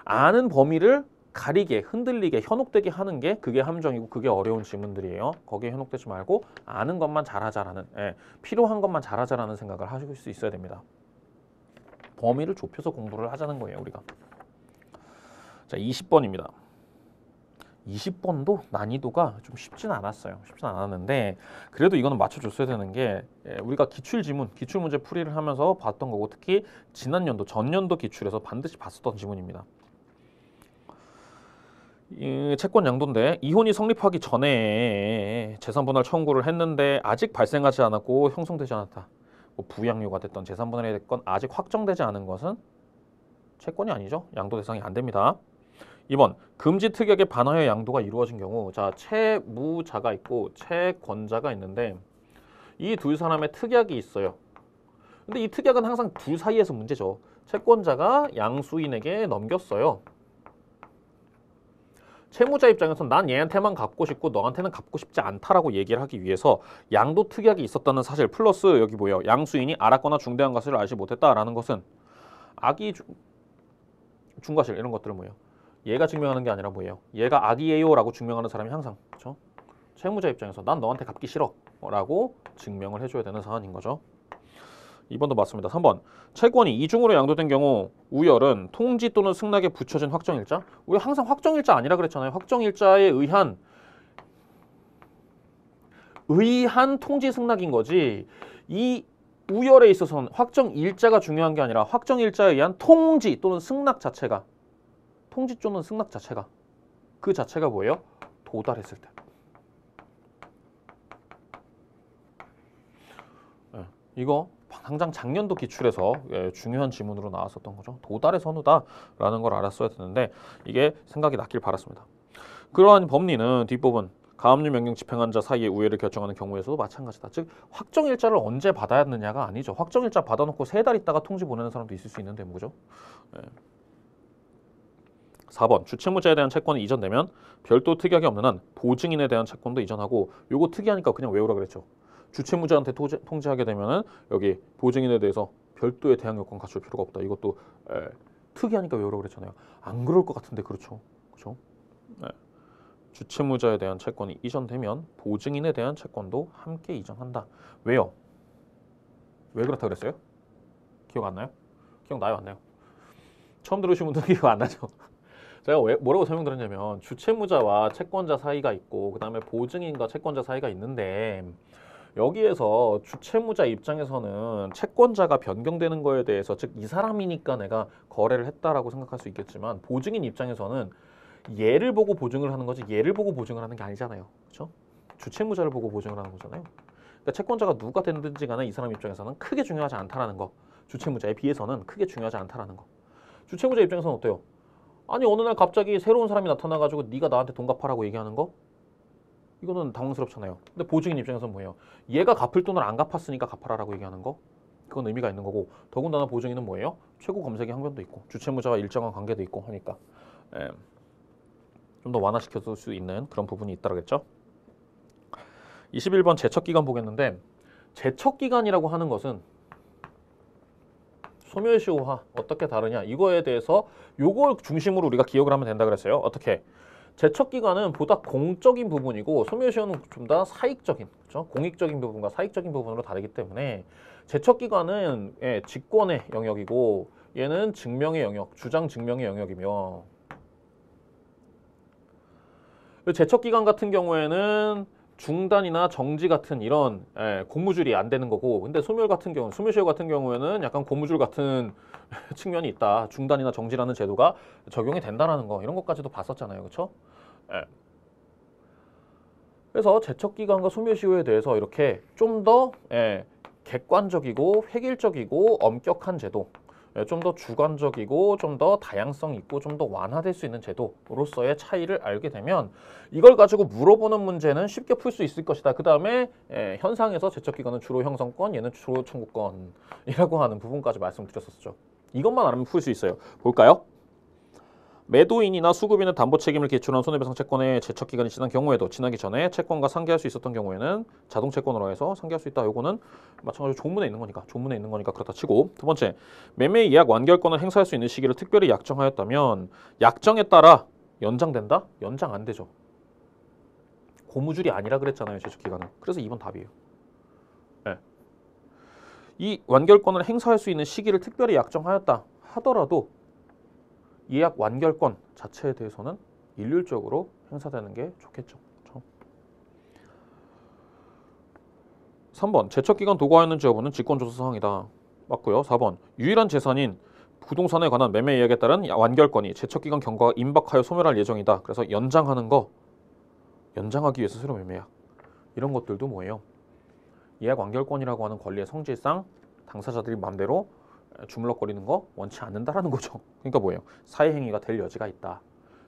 아는 범위를 가리게, 흔들리게, 현혹되게 하는 게, 그게 함정이고 그게 어려운 질문들이에요. 거기에 현혹되지 말고 아는 것만 잘하자라는, 예, 필요한 것만 잘하자라는 생각을 하실 수 있어야 됩니다. 범위를 좁혀서 공부를 하자는 거예요, 우리가. 자, 이십 번입니다. 이십 번도 난이도가 좀 쉽진 않았어요. 쉽진 않았는데 그래도 이거는 맞춰줬어야 되는 게, 우리가 기출지문, 기출문제 풀이를 하면서 봤던 거고, 특히 지난 연도, 전년도 기출에서 반드시 봤었던 지문입니다. 채권 양도인데 이혼이 성립하기 전에 재산분할 청구를 했는데 아직 발생하지 않았고 형성되지 않았다. 뭐 부양유가 됐던 재산분할이 됐건 아직 확정되지 않은 것은 채권이 아니죠. 양도 대상이 안 됩니다. 이 번 금지특약에 반하여 양도가 이루어진 경우, 자 채무자가 있고 채권자가 있는데 이 둘 사람의 특약이 있어요. 근데 이 특약은 항상 둘 사이에서 문제죠. 채권자가 양수인에게 넘겼어요. 채무자 입장에서는 난 얘한테만 갚고 싶고 너한테는 갚고 싶지 않다라고 얘기를 하기 위해서 양도 특약이 있었다는 사실 플러스 여기 뭐예요? 양수인이 알았거나 중대한 과실을 알지 못했다라는 것은 악의 중, 중과실 이런 것들은 뭐예요? 얘가 증명하는 게 아니라 뭐예요? 얘가 악이에요라고 증명하는 사람이 항상 그렇죠? 채무자 입장에서 난 너한테 갚기 싫어 라고 증명을 해줘야 되는 사안인 거죠. 이 번도 맞습니다. 삼 번 채권이 이중으로 양도된 경우 우열은 통지 또는 승낙에 붙여진 확정일자. 우리 항상 확정일자 아니라 그랬잖아요. 확정일자에 의한 의한 통지 승낙인 거지 이 우열에 있어서는 확정일자가 중요한 게 아니라 확정일자에 의한 통지 또는 승낙 자체가 통지 또는 승낙 자체가 그 자체가 뭐예요? 도달했을 때. 네, 이거 당장 작년도 기출에서 중요한 지문으로 나왔었던 거죠. 도달의 선우다라는 걸 알았어야 되는데 이게 생각이 났길 바랐습니다. 그러한 법리는 뒷부분 가압류 명령 집행한 자 사이의 우애를 결정하는 경우에서도 마찬가지다. 즉 확정일자를 언제 받아야 하느냐가 아니죠. 확정일자 받아놓고 세 달 있다가 통지 보내는 사람도 있을 수 있는 대목이죠. 사 번 주채무자에 대한 채권이 이전되면 별도 특약이 없는 한 보증인에 대한 채권도 이전하고 요거 특이하니까 그냥 외우라 그랬죠. 주채무자한테 통지하게 되면은 여기 보증인에 대해서 별도의 대항 요건 갖출 필요가 없다. 이것도 에, 특이하니까 외우라고 그랬잖아요. 안 그럴 것 같은데 그렇죠, 그렇죠? 에. 주채무자에 대한 채권이 이전되면 보증인에 대한 채권도 함께 이전한다. 왜요? 왜 그렇다 그랬어요? 기억 안 나요? 기억 나요, 안 나요? 처음 들으신 분들은 기억 안 나죠? 제가 왜, 뭐라고 설명드렸냐면 주채무자와 채권자 사이가 있고 그 다음에 보증인과 채권자 사이가 있는데. 여기에서 주채무자 입장에서는 채권자가 변경되는 거에 대해서 즉 이 사람이니까 내가 거래를 했다라고 생각할 수 있겠지만 보증인 입장에서는 얘를 보고 보증을 하는 거지 얘를 보고 보증을 하는 게 아니잖아요. 그렇죠? 주채무자를 보고 보증을 하는 거잖아요. 그러니까 채권자가 누가 됐든지 간에 이 사람 입장에서는 크게 중요하지 않다라는 거. 주채무자에 비해서는 크게 중요하지 않다라는 거. 주채무자 입장에서는 어때요? 아니 어느 날 갑자기 새로운 사람이 나타나가지고 네가 나한테 돈 갚아라고 얘기하는 거? 이거는 당황스럽잖아요. 근데 보증인 입장에서는 뭐예요? 얘가 갚을 돈을 안 갚았으니까 갚아라라고 얘기하는 거? 그건 의미가 있는 거고 더군다나 보증인은 뭐예요? 최고 검색의 항변도 있고 주채무자와 일정한 관계도 있고 하니까 좀 더 완화시켜줄 수 있는 그런 부분이 있다라겠죠? 이십일 번 제척기간 보겠는데 제척기간이라고 하는 것은 소멸시효와 어떻게 다르냐 이거에 대해서 요걸 중심으로 우리가 기억을 하면 된다 그랬어요. 어떻게? 제척기간은 보다 공적인 부분이고 소멸시효는 좀 더 사익적인, 그렇죠? 공익적인 부분과 사익적인 부분으로 다르기 때문에 제척기간은 예, 직권의 영역이고 얘는 증명의 영역, 주장 증명의 영역이며 제척기간 같은 경우에는 중단이나 정지 같은 이런 예, 고무줄이 안 되는 거고 근데 소멸 같은 경우, 소멸시효 같은 경우에는 약간 고무줄 같은 측면이 있다. 중단이나 정지라는 제도가 적용이 된다라는 거 이런 것까지도 봤었잖아요, 그렇죠? 예. 그래서 제척기간과 소멸시효에 대해서 이렇게 좀 더 예, 객관적이고 획일적이고 엄격한 제도, 예, 좀 더 주관적이고 좀 더 다양성 있고 좀 더 완화될 수 있는 제도로서의 차이를 알게 되면 이걸 가지고 물어보는 문제는 쉽게 풀 수 있을 것이다. 그 다음에 예, 현상에서 제척기간은 주로 형성권, 얘는 주로 청구권이라고 하는 부분까지 말씀드렸었죠. 이것만 알면 풀 수 있어요. 볼까요? 매도인이나 수급인의 담보 책임을 기초로 한 손해배상 채권의 제척기간이 지난 경우에도 지나기 전에 채권과 상계할 수 있었던 경우에는 자동채권으로 해서 상계할 수 있다. 요거는 마찬가지로 조문에 있는 거니까 조문에 있는 거니까 그렇다 치고 두 번째, 매매 예약 완결권을 행사할 수 있는 시기를 특별히 약정하였다면 약정에 따라 연장된다? 연장 안 되죠. 고무줄이 아니라 그랬잖아요. 제척기간은. 그래서 이 번 답이에요. 네. 이 완결권을 행사할 수 있는 시기를 특별히 약정하였다 하더라도 예약 완결권 자체에 대해서는 일률적으로 행사되는 게 좋겠죠. 그렇죠? 삼 번 제척기간 도과하였는지 여부는 직권조사사항이다. 맞고요. 사 번 유일한 재산인 부동산에 관한 매매 이야기에 따른 완결권이 제척기간 경과가 임박하여 소멸할 예정이다. 그래서 연장하는 거, 연장하기 위해서 새로 매매야. 이런 것들도 뭐예요? 예약 완결권이라고 하는 권리의 성질상 당사자들이 마음대로 주물럭거리는 거 원치 않는다라는 거죠. 그러니까 뭐예요? 사회 행위가 될 여지가 있다.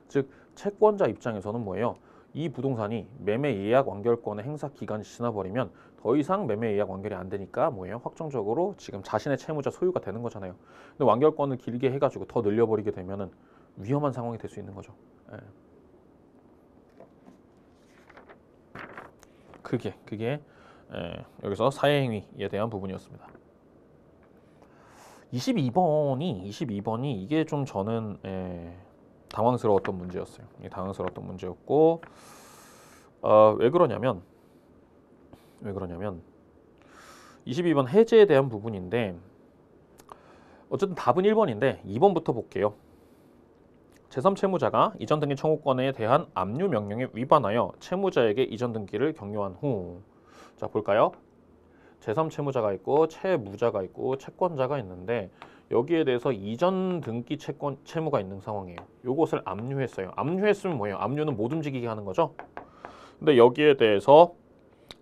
즉 채권자 입장에서는 뭐예요? 이 부동산이 매매 예약 완결권의 행사 기간이 지나버리면 더 이상 매매 예약 완결이 안 되니까 뭐예요? 확정적으로 지금 자신의 채무자 소유가 되는 거잖아요. 근데 완결권을 길게 해가지고 더 늘려버리게 되면은 위험한 상황이 될 수 있는 거죠. 예. 그게 그게 예, 여기서 사회행위에 대한 부분이었습니다. 이십이 번이 이십이 번이 이게 좀 저는 예, 당황스러웠던 문제였어요. 당황스러웠던 문제였고 어, 왜 그러냐면 왜 그러냐면 이십이 번 해제에 대한 부분인데 어쨌든 답은 일 번인데 이 번부터 볼게요. 제삼 채무자가 이전 등기 청구권에 대한 압류 명령에 위반하여 채무자에게 이전 등기를 경유한 후, 자 볼까요? 제삼 채무자가 있고 채무자가 있고 채권자가 있는데 여기에 대해서 이전 등기 채권, 채무가 있는 상황이에요. 요것을 압류했어요. 압류했으면 뭐예요? 압류는 못 움직이게 하는 거죠. 근데 여기에 대해서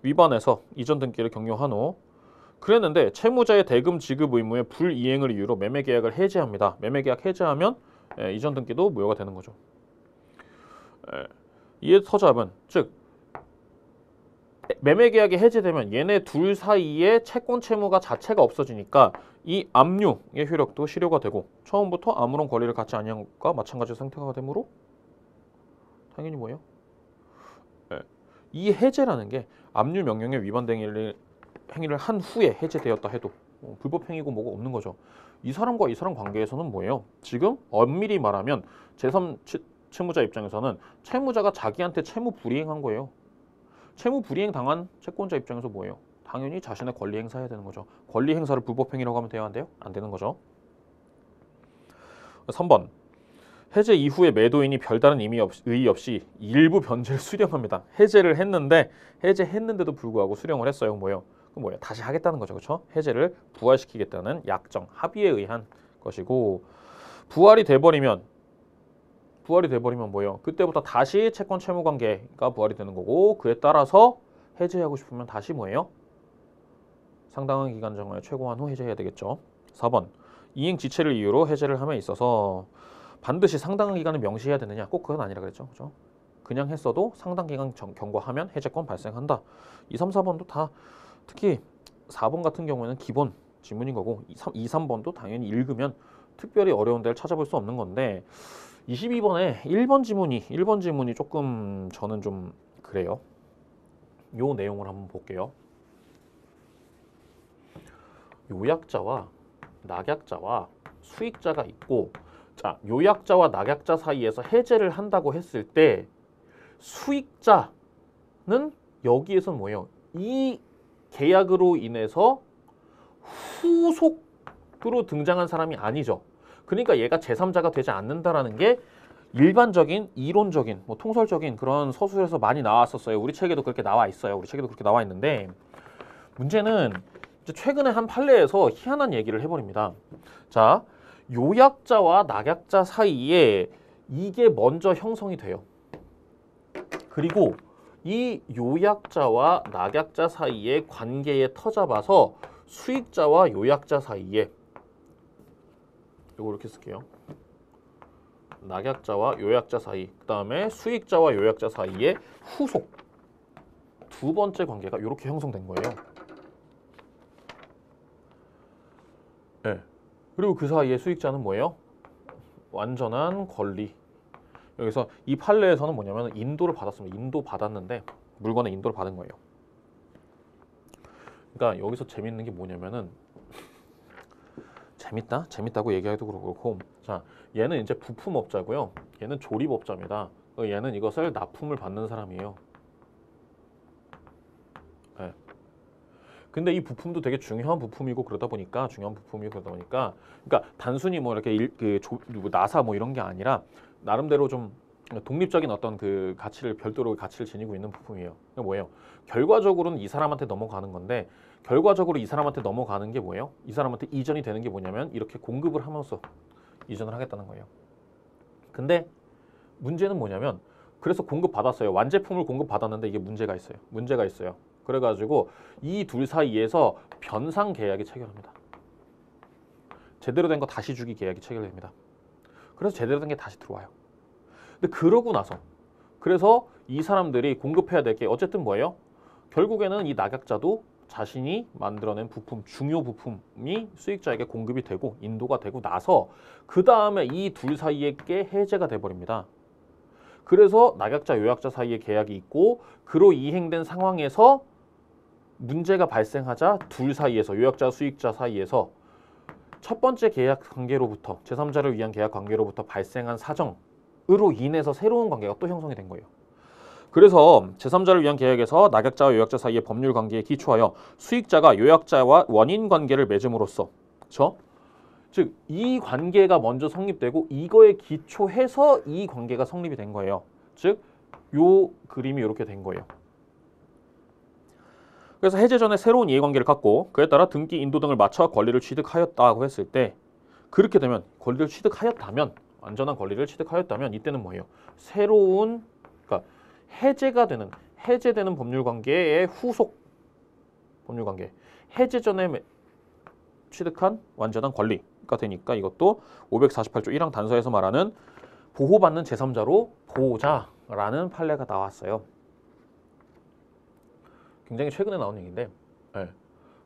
위반해서 이전 등기를 경유한 후 그랬는데 채무자의 대금 지급 의무의 불이행을 이유로 매매 계약을 해제합니다. 매매 계약 해제하면 예, 이전 등기도 무효가 되는 거죠. 예, 이에 서잡은 즉 매매 계약이 해제되면 얘네 둘 사이에 채권 채무가 자체가 없어지니까 이 압류의 효력도 실효가 되고 처음부터 아무런 권리를 갖지 아니한 것과 마찬가지 상태가 되므로 당연히 뭐예요? 네. 이 해제라는 게 압류 명령에 위반된 행위를, 행위를 한 후에 해제되었다 해도 어, 불법 행위고 뭐고 없는 거죠. 이 사람과 이 사람 관계에서는 뭐예요? 지금 엄밀히 말하면 제삼 채무자 입장에서는 채무자가 자기한테 채무 불이행한 거예요. 채무 불이행 당한 채권자 입장에서 뭐예요? 당연히 자신의 권리 행사해야 되는 거죠. 권리 행사를 불법 행위라고 하면 돼야 안 돼요? 안 되는 거죠. 삼 번. 해제 이후에 매도인이 별다른 의미 없이, 의의 없이 일부 변제를 수령합니다. 해제를 했는데 해제했는데도 불구하고 수령을 했어요. 뭐예요? 그럼 뭐예요? 다시 하겠다는 거죠. 그렇죠? 해제를 부활시키겠다는 약정, 합의에 의한 것이고 부활이 돼버리면 부활이 돼버리면 뭐예요? 그때부터 다시 채권 채무 관계가 부활이 되는 거고 그에 따라서 해제하고 싶으면 다시 뭐예요? 상당한 기간 정하여 최고한 후 해제해야 되겠죠. 사 번. 이행 지체를 이유로 해제를 함에 있어서 반드시 상당한 기간을 명시해야 되느냐? 꼭 그건 아니라 그랬죠. 그죠? 그냥 했어도 상당 기간 경과하면 해제권 발생한다. 이, 삼, 사 번도 다 특히 사 번 같은 경우에는 기본 지문인 거고 이, 삼, 이, 삼 번도 당연히 읽으면 특별히 어려운 데를 찾아볼 수 없는 건데 이십이 번에 일 번 지문이, 일 번 지문이 조금 저는 좀 그래요. 요 내용을 한번 볼게요. 요약자와 낙약자와 수익자가 있고 자, 요약자와 낙약자 사이에서 해제를 한다고 했을 때 수익자는 여기에서 뭐예요? 이 계약으로 인해서 후속으로 등장한 사람이 아니죠. 그러니까 얘가 제삼자가 되지 않는다라는 게 일반적인, 이론적인, 뭐 통설적인 그런 서술에서 많이 나왔었어요. 우리 책에도 그렇게 나와 있어요. 우리 책에도 그렇게 나와 있는데 문제는 이제 최근에 한 판례에서 희한한 얘기를 해버립니다. 자, 요약자와 낙약자 사이에 이게 먼저 형성이 돼요. 그리고 이 요약자와 낙약자 사이의 관계에 터잡아서 수익자와 요약자 사이에 요거 이렇게 쓸게요. 낙약자와 요약자 사이, 그 다음에 수익자와 요약자 사이의 후속 두 번째 관계가 이렇게 형성된 거예요. 네. 그리고 그 사이에 수익자는 뭐예요? 완전한 권리. 여기서 이 판례에서는 뭐냐면 인도를 받았습니다. 인도 받았는데 물건에 인도를 받은 거예요. 그러니까 여기서 재밌는 게 뭐냐면은 재밌다? 재밌다고 얘기하기도 그렇고 자, 얘는 이제 부품업자고요. 얘는 조립업자입니다. 얘는 이것을 납품을 받는 사람이에요. 네. 근데 이 부품도 되게 중요한 부품이고 그러다 보니까 중요한 부품이고 그러다 보니까 그러니까 단순히 뭐 이렇게 일, 그 조, 나사 뭐 이런 게 아니라 나름대로 좀 독립적인 어떤 그 가치를 별도로 가치를 지니고 있는 부품이에요. 이게 뭐예요? 결과적으로는 이 사람한테 넘어가는 건데, 결과적으로 이 사람한테 넘어가는 게 뭐예요? 이 사람한테 이전이 되는 게 뭐냐면 이렇게 공급을 하면서 이전을 하겠다는 거예요. 근데 문제는 뭐냐면, 그래서 공급받았어요. 완제품을 공급받았는데 이게 문제가 있어요. 문제가 있어요. 그래가지고 이 둘 사이에서 변상 계약이 체결합니다. 제대로 된 거 다시 주기 계약이 체결됩니다. 그래서 제대로 된 게 다시 들어와요. 근데 그러고 나서, 그래서 이 사람들이 공급해야 될 게 어쨌든 뭐예요? 결국에는 이 낙약자도 자신이 만들어낸 부품, 중요 부품이 수익자에게 공급이 되고 인도가 되고 나서 그 다음에 이 둘 사이에 게 해제가 돼버립니다. 그래서 낙약자, 요약자 사이에 계약이 있고, 그로 이행된 상황에서 문제가 발생하자 둘 사이에서, 요약자, 수익자 사이에서 첫 번째 계약 관계로부터, 제삼자를 위한 계약 관계로부터 발생한 사정으로 인해서 새로운 관계가 또 형성이 된 거예요. 그래서 제삼자를 위한 계약에서 낙약자와 요약자 사이의 법률 관계에 기초하여 수익자가 요약자와 원인 관계를 맺음으로써, 그렇죠? 즉, 이 관계가 먼저 성립되고 이거에 기초해서 이 관계가 성립이 된 거예요. 즉, 요 그림이 이렇게 된 거예요. 그래서 해제 전에 새로운 이해관계를 갖고 그에 따라 등기, 인도 등을 맞춰 권리를 취득하였다고 했을 때, 그렇게 되면 권리를 취득하였다면, 안전한 권리를 취득하였다면 이때는 뭐예요? 새로운, 그러니까 해제가 되는, 해제되는 법률관계의 후속 법률관계, 해제 전에 취득한 완전한 권리가 되니까 이것도 오백사십팔조 일항 단서에서 말하는 보호받는 제삼자로 보호자라는 판례가 나왔어요. 굉장히 최근에 나온 얘기인데, 네.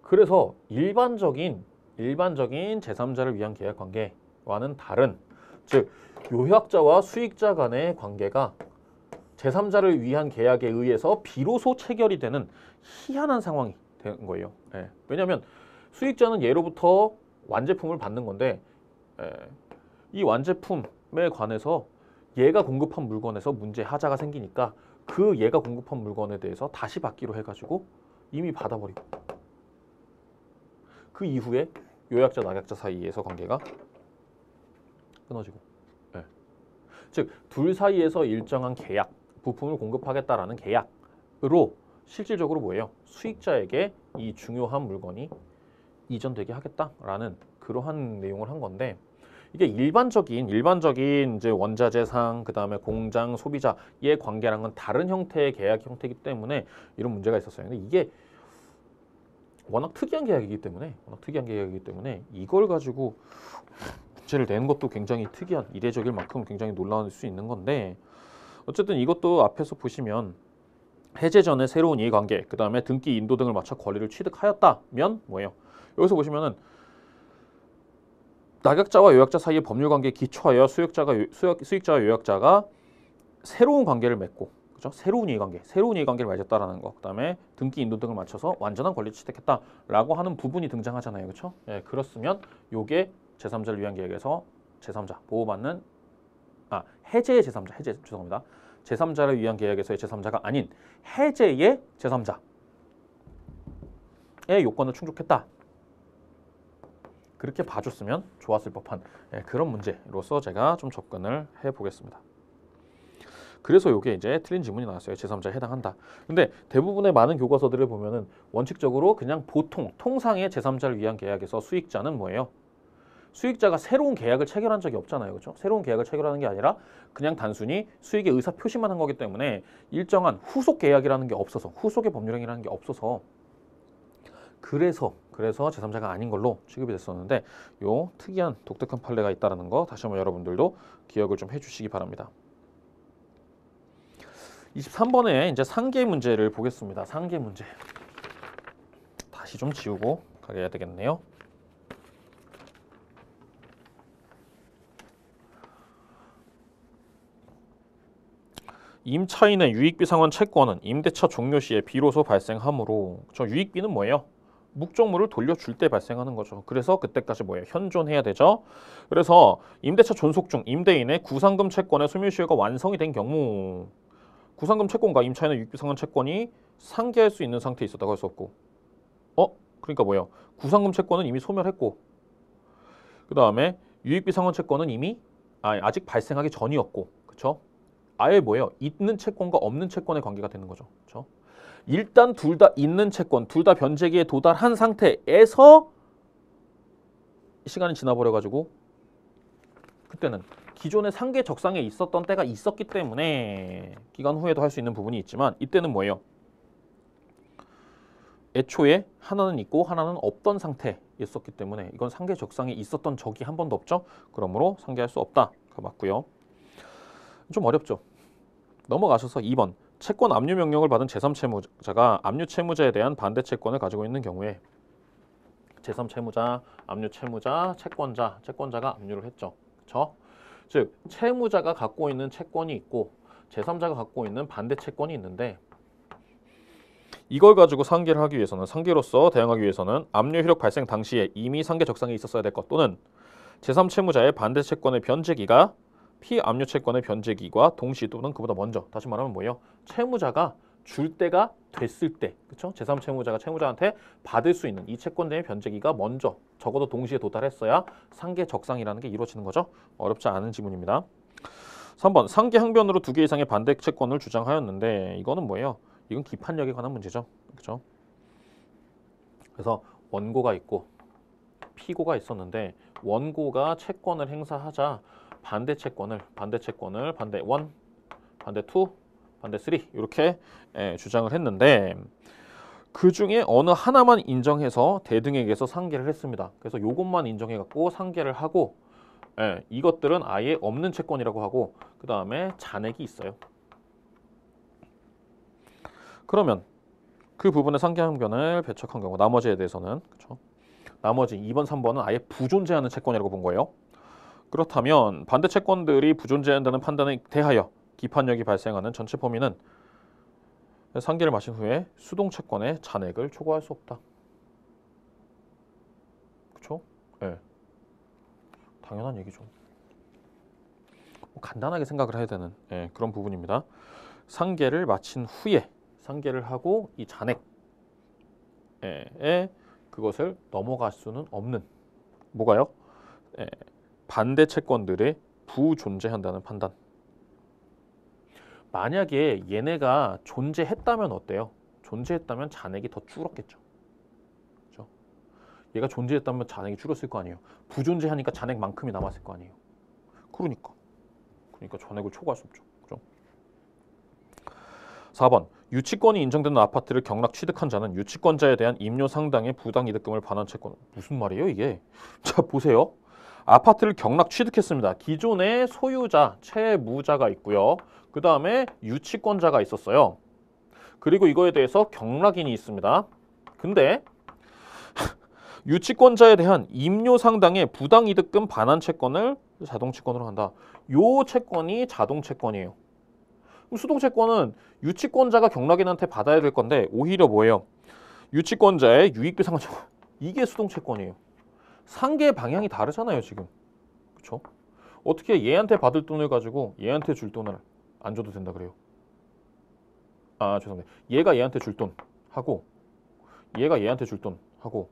그래서 일반적인 일반적인 제삼자를 위한 계약관계와는 다른, 즉 요약자와 수익자 간의 관계가 제삼자를 위한 계약에 의해서 비로소 체결이 되는 희한한 상황이 된 거예요. 네. 왜냐하면 수익자는 예로부터 완제품을 받는 건데, 에, 이 완제품에 관해서 얘가 공급한 물건에서 문제 하자가 생기니까 그 얘가 공급한 물건에 대해서 다시 받기로 해가지고 이미 받아버리고, 그 이후에 요약자, 낙약자 사이에서 관계가 끊어지고, 네. 즉, 둘 사이에서 일정한 계약, 부품을 공급하겠다라는 계약으로 실질적으로 뭐예요? 수익자에게 이 중요한 물건이 이전되게 하겠다라는 그러한 내용을 한 건데, 이게 일반적인 일반적인 이제 원자재상, 그다음에 공장, 소비자의 관계랑은 다른 형태의 계약 형태이기 때문에 이런 문제가 있었어요. 근데 이게 워낙 특이한 계약이기 때문에 워낙 특이한 계약이기 때문에 이걸 가지고 문제를 내는 것도 굉장히 특이한, 이례적일 만큼 굉장히 놀라울 수 있는 건데, 어쨌든 이것도 앞에서 보시면 해제 전에 새로운 이해관계, 그다음에 등기, 인도 등을 맞춰 권리를 취득하였다면 뭐예요? 여기서 보시면은 낙약자와 요약자 사이의 법률관계에 기초하여 수익자가, 수익자와 요약자가 새로운 관계를 맺고, 그렇죠? 새로운 이해관계, 새로운 이해관계를 맺었다라는 거, 그다음에 등기, 인도 등을 맞춰서 완전한 권리 취득했다라고 하는 부분이 등장하잖아요, 그렇죠? 예, 그렇으면 요게 제삼자를 위한 계약에서 제삼자 보호받는, 아 해제의 제삼자, 해제 죄송합니다, 제삼자를 위한 계약에서의 제삼자가 아닌 해제의 제삼자의 요건을 충족했다. 그렇게 봐줬으면 좋았을 법한, 예, 그런 문제로서 제가 좀 접근을 해보겠습니다. 그래서 이게 이제 틀린 지문이 나왔어요. 제삼자에 해당한다. 근데 대부분의 많은 교과서들을 보면은 원칙적으로 그냥 보통, 통상의 제삼자를 위한 계약에서 수익자는 뭐예요? 수익자가 새로운 계약을 체결한 적이 없잖아요. 그렇죠? 새로운 계약을 체결하는 게 아니라 그냥 단순히 수익의 의사 표시만 한 거기 때문에 일정한 후속 계약이라는 게 없어서, 후속의 법률행위라는 게 없어서, 그래서 그래서 제삼자가 아닌 걸로 취급이 됐었는데, 요 특이한 독특한 판례가 있다는 거 다시 한번 여러분들도 기억을 좀 해주시기 바랍니다. 이십삼 번에 이제 상계 문제를 보겠습니다. 상계 문제 다시 좀 지우고 가야 되겠네요. 임차인의 유익비 상환 채권은 임대차 종료 시에 비로소 발생하므로, 저 유익비는 뭐예요? 묵적물을 돌려줄 때 발생하는 거죠. 그래서 그때까지 뭐예요? 현존해야 되죠. 그래서 임대차 존속 중 임대인의 구상금 채권의 소멸시효가 완성이 된 경우, 구상금 채권과 임차인의 유익비상환 채권이 상계할 수 있는 상태에 있었다고 할 수 없고, 어? 그러니까 뭐예요? 구상금 채권은 이미 소멸했고, 그 다음에 유익비상환 채권은 이미, 아, 아직 발생하기 전이었고, 그쵸? 아예 뭐예요? 있는 채권과 없는 채권의 관계가 되는 거죠. 그렇죠? 일단 둘 다 있는 채권, 둘 다 변제기에 도달한 상태에서 시간이 지나버려가지고 그때는 기존의 상계 적상에 있었던 때가 있었기 때문에 기간 후에도 할 수 있는 부분이 있지만 이때는 뭐예요? 애초에 하나는 있고 하나는 없던 상태였었기 때문에 이건 상계 적상에 있었던 적이 한 번도 없죠. 그러므로 상계할 수 없다. 그거 맞고요. 좀 어렵죠. 넘어가셔서 이 번. 채권 압류 명령을 받은 제삼 채무자가 압류 채무자에 대한 반대 채권을 가지고 있는 경우에 제삼 채무자, 압류 채무자, 채권자, 채권자가 압류를 했죠. 그렇죠? 즉 채무자가 갖고 있는 채권이 있고 제삼자가 갖고 있는 반대 채권이 있는데 이걸 가지고 상계를 하기 위해서는 상계로서 대항하기 위해서는 압류 효력 발생 당시에 이미 상계 적상에 있었어야 될 것 또는 제삼 채무자의 반대 채권의 변제기가 피압류 채권의 변제기와 동시 또는 그보다 먼저, 다시 말하면 뭐예요? 채무자가 줄 때가 됐을 때, 그렇죠? 제삼 채무자가 채무자한테 받을 수 있는 이 채권의 변제기가 먼저, 적어도 동시에 도달했어야 상계 적상이라는 게 이루어지는 거죠. 어렵지 않은 지문입니다. 삼 번, 상계 항변으로 두 개 이상의 반대 채권을 주장하였는데 이거는 뭐예요? 이건 기판력에 관한 문제죠. 그렇죠? 그래서 원고가 있고 피고가 있었는데 원고가 채권을 행사하자 반대 채권을, 반대 채권을, 반대 일, 반대 이, 반대 삼 이렇게 주장을 했는데 그 중에 어느 하나만 인정해서 대등에게서 상계를 했습니다. 그래서 이것만 인정해갖고 상계를 하고 이것들은 아예 없는 채권이라고 하고 그 다음에 잔액이 있어요. 그러면 그 부분의 상계 항변을 배척한 경우 나머지에 대해서는 그렇죠? 나머지 이 번, 삼 번은 아예 부존재하는 채권이라고 본 거예요. 그렇다면 반대 채권들이 부존재한다는 판단에 대하여 기판력이 발생하는 전체 범위는 상계를 마친 후에 수동 채권의 잔액을 초과할 수 없다. 그렇죠? 예, 네. 당연한 얘기죠. 뭐 간단하게 생각을 해야 되는 네, 그런 부분입니다. 상계를 마친 후에 상계를 하고 이 잔액에 그것을 넘어갈 수는 없는 뭐가요? 네. 반대 채권들의 부존재한다는 판단. 만약에 얘네가 존재했다면 어때요? 존재했다면 잔액이 더 줄었겠죠. 그렇죠? 얘가 존재했다면 잔액이 줄었을 거 아니에요. 부존재하니까 잔액만큼이 남았을 거 아니에요. 그러니까. 그러니까 잔액을 초과할 수 없죠. 그렇죠? 사 번. 유치권이 인정되는 아파트를 경락 취득한 자는 유치권자에 대한 임료 상당의 부당이득금을 반환 채권. 무슨 말이에요 이게? 자 보세요. 아파트를 경락 취득했습니다. 기존에 소유자, 채무자가 있고요. 그 다음에 유치권자가 있었어요. 그리고 이거에 대해서 경락인이 있습니다. 근데 유치권자에 대한 임료 상당의 부당이득금 반환 채권을 자동채권으로 한다. 요 채권이 자동채권이에요. 수동채권은 유치권자가 경락인한테 받아야 될 건데 오히려 뭐예요? 유치권자의 유익배상을 이게 수동채권이에요. 상계 방향이 다르잖아요 지금. 그렇죠? 어떻게 얘한테 받을 돈을 가지고 얘한테 줄 돈을 안 줘도 된다 그래요? 아 죄송합니다. 얘가 얘한테 줄 돈 하고 얘가 얘한테 줄 돈 하고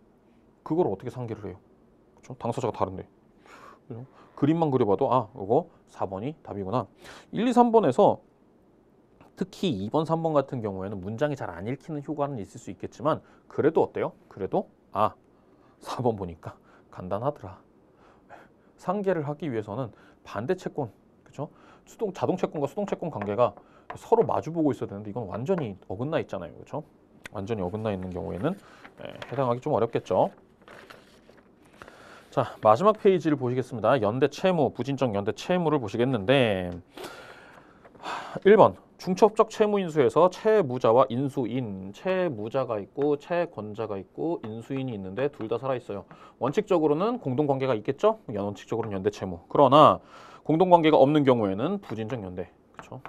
그걸 어떻게 상계를 해요? 그렇죠? 당사자가 다른데. 그렇죠? 그림만 그려봐도 아 이거 사 번이 답이구나. 일, 이, 삼 번에서 특히 이 번, 삼 번 같은 경우에는 문장이 잘 안 읽히는 효과는 있을 수 있겠지만 그래도 어때요? 그래도 아 사 번 보니까 간단하더라. 상계를 하기 위해서는 반대 채권, 그렇죠? 수동 자동 채권과 수동 채권 관계가 서로 마주보고 있어야 되는데 이건 완전히 어긋나 있잖아요, 그렇죠? 완전히 어긋나 있는 경우에는 해당하기 좀 어렵겠죠. 자 마지막 페이지를 보시겠습니다. 연대 채무, 부진적 연대 채무를 보시겠는데 일 번 중첩적 채무 인수에서 채무자와 인수인, 채무자가 있고 채권자가 있고 인수인이 있는데 둘 다 살아있어요. 원칙적으로는 공동관계가 있겠죠? 연원칙적으로는 연대 채무. 그러나 공동관계가 없는 경우에는 부진적 연대. 그렇죠?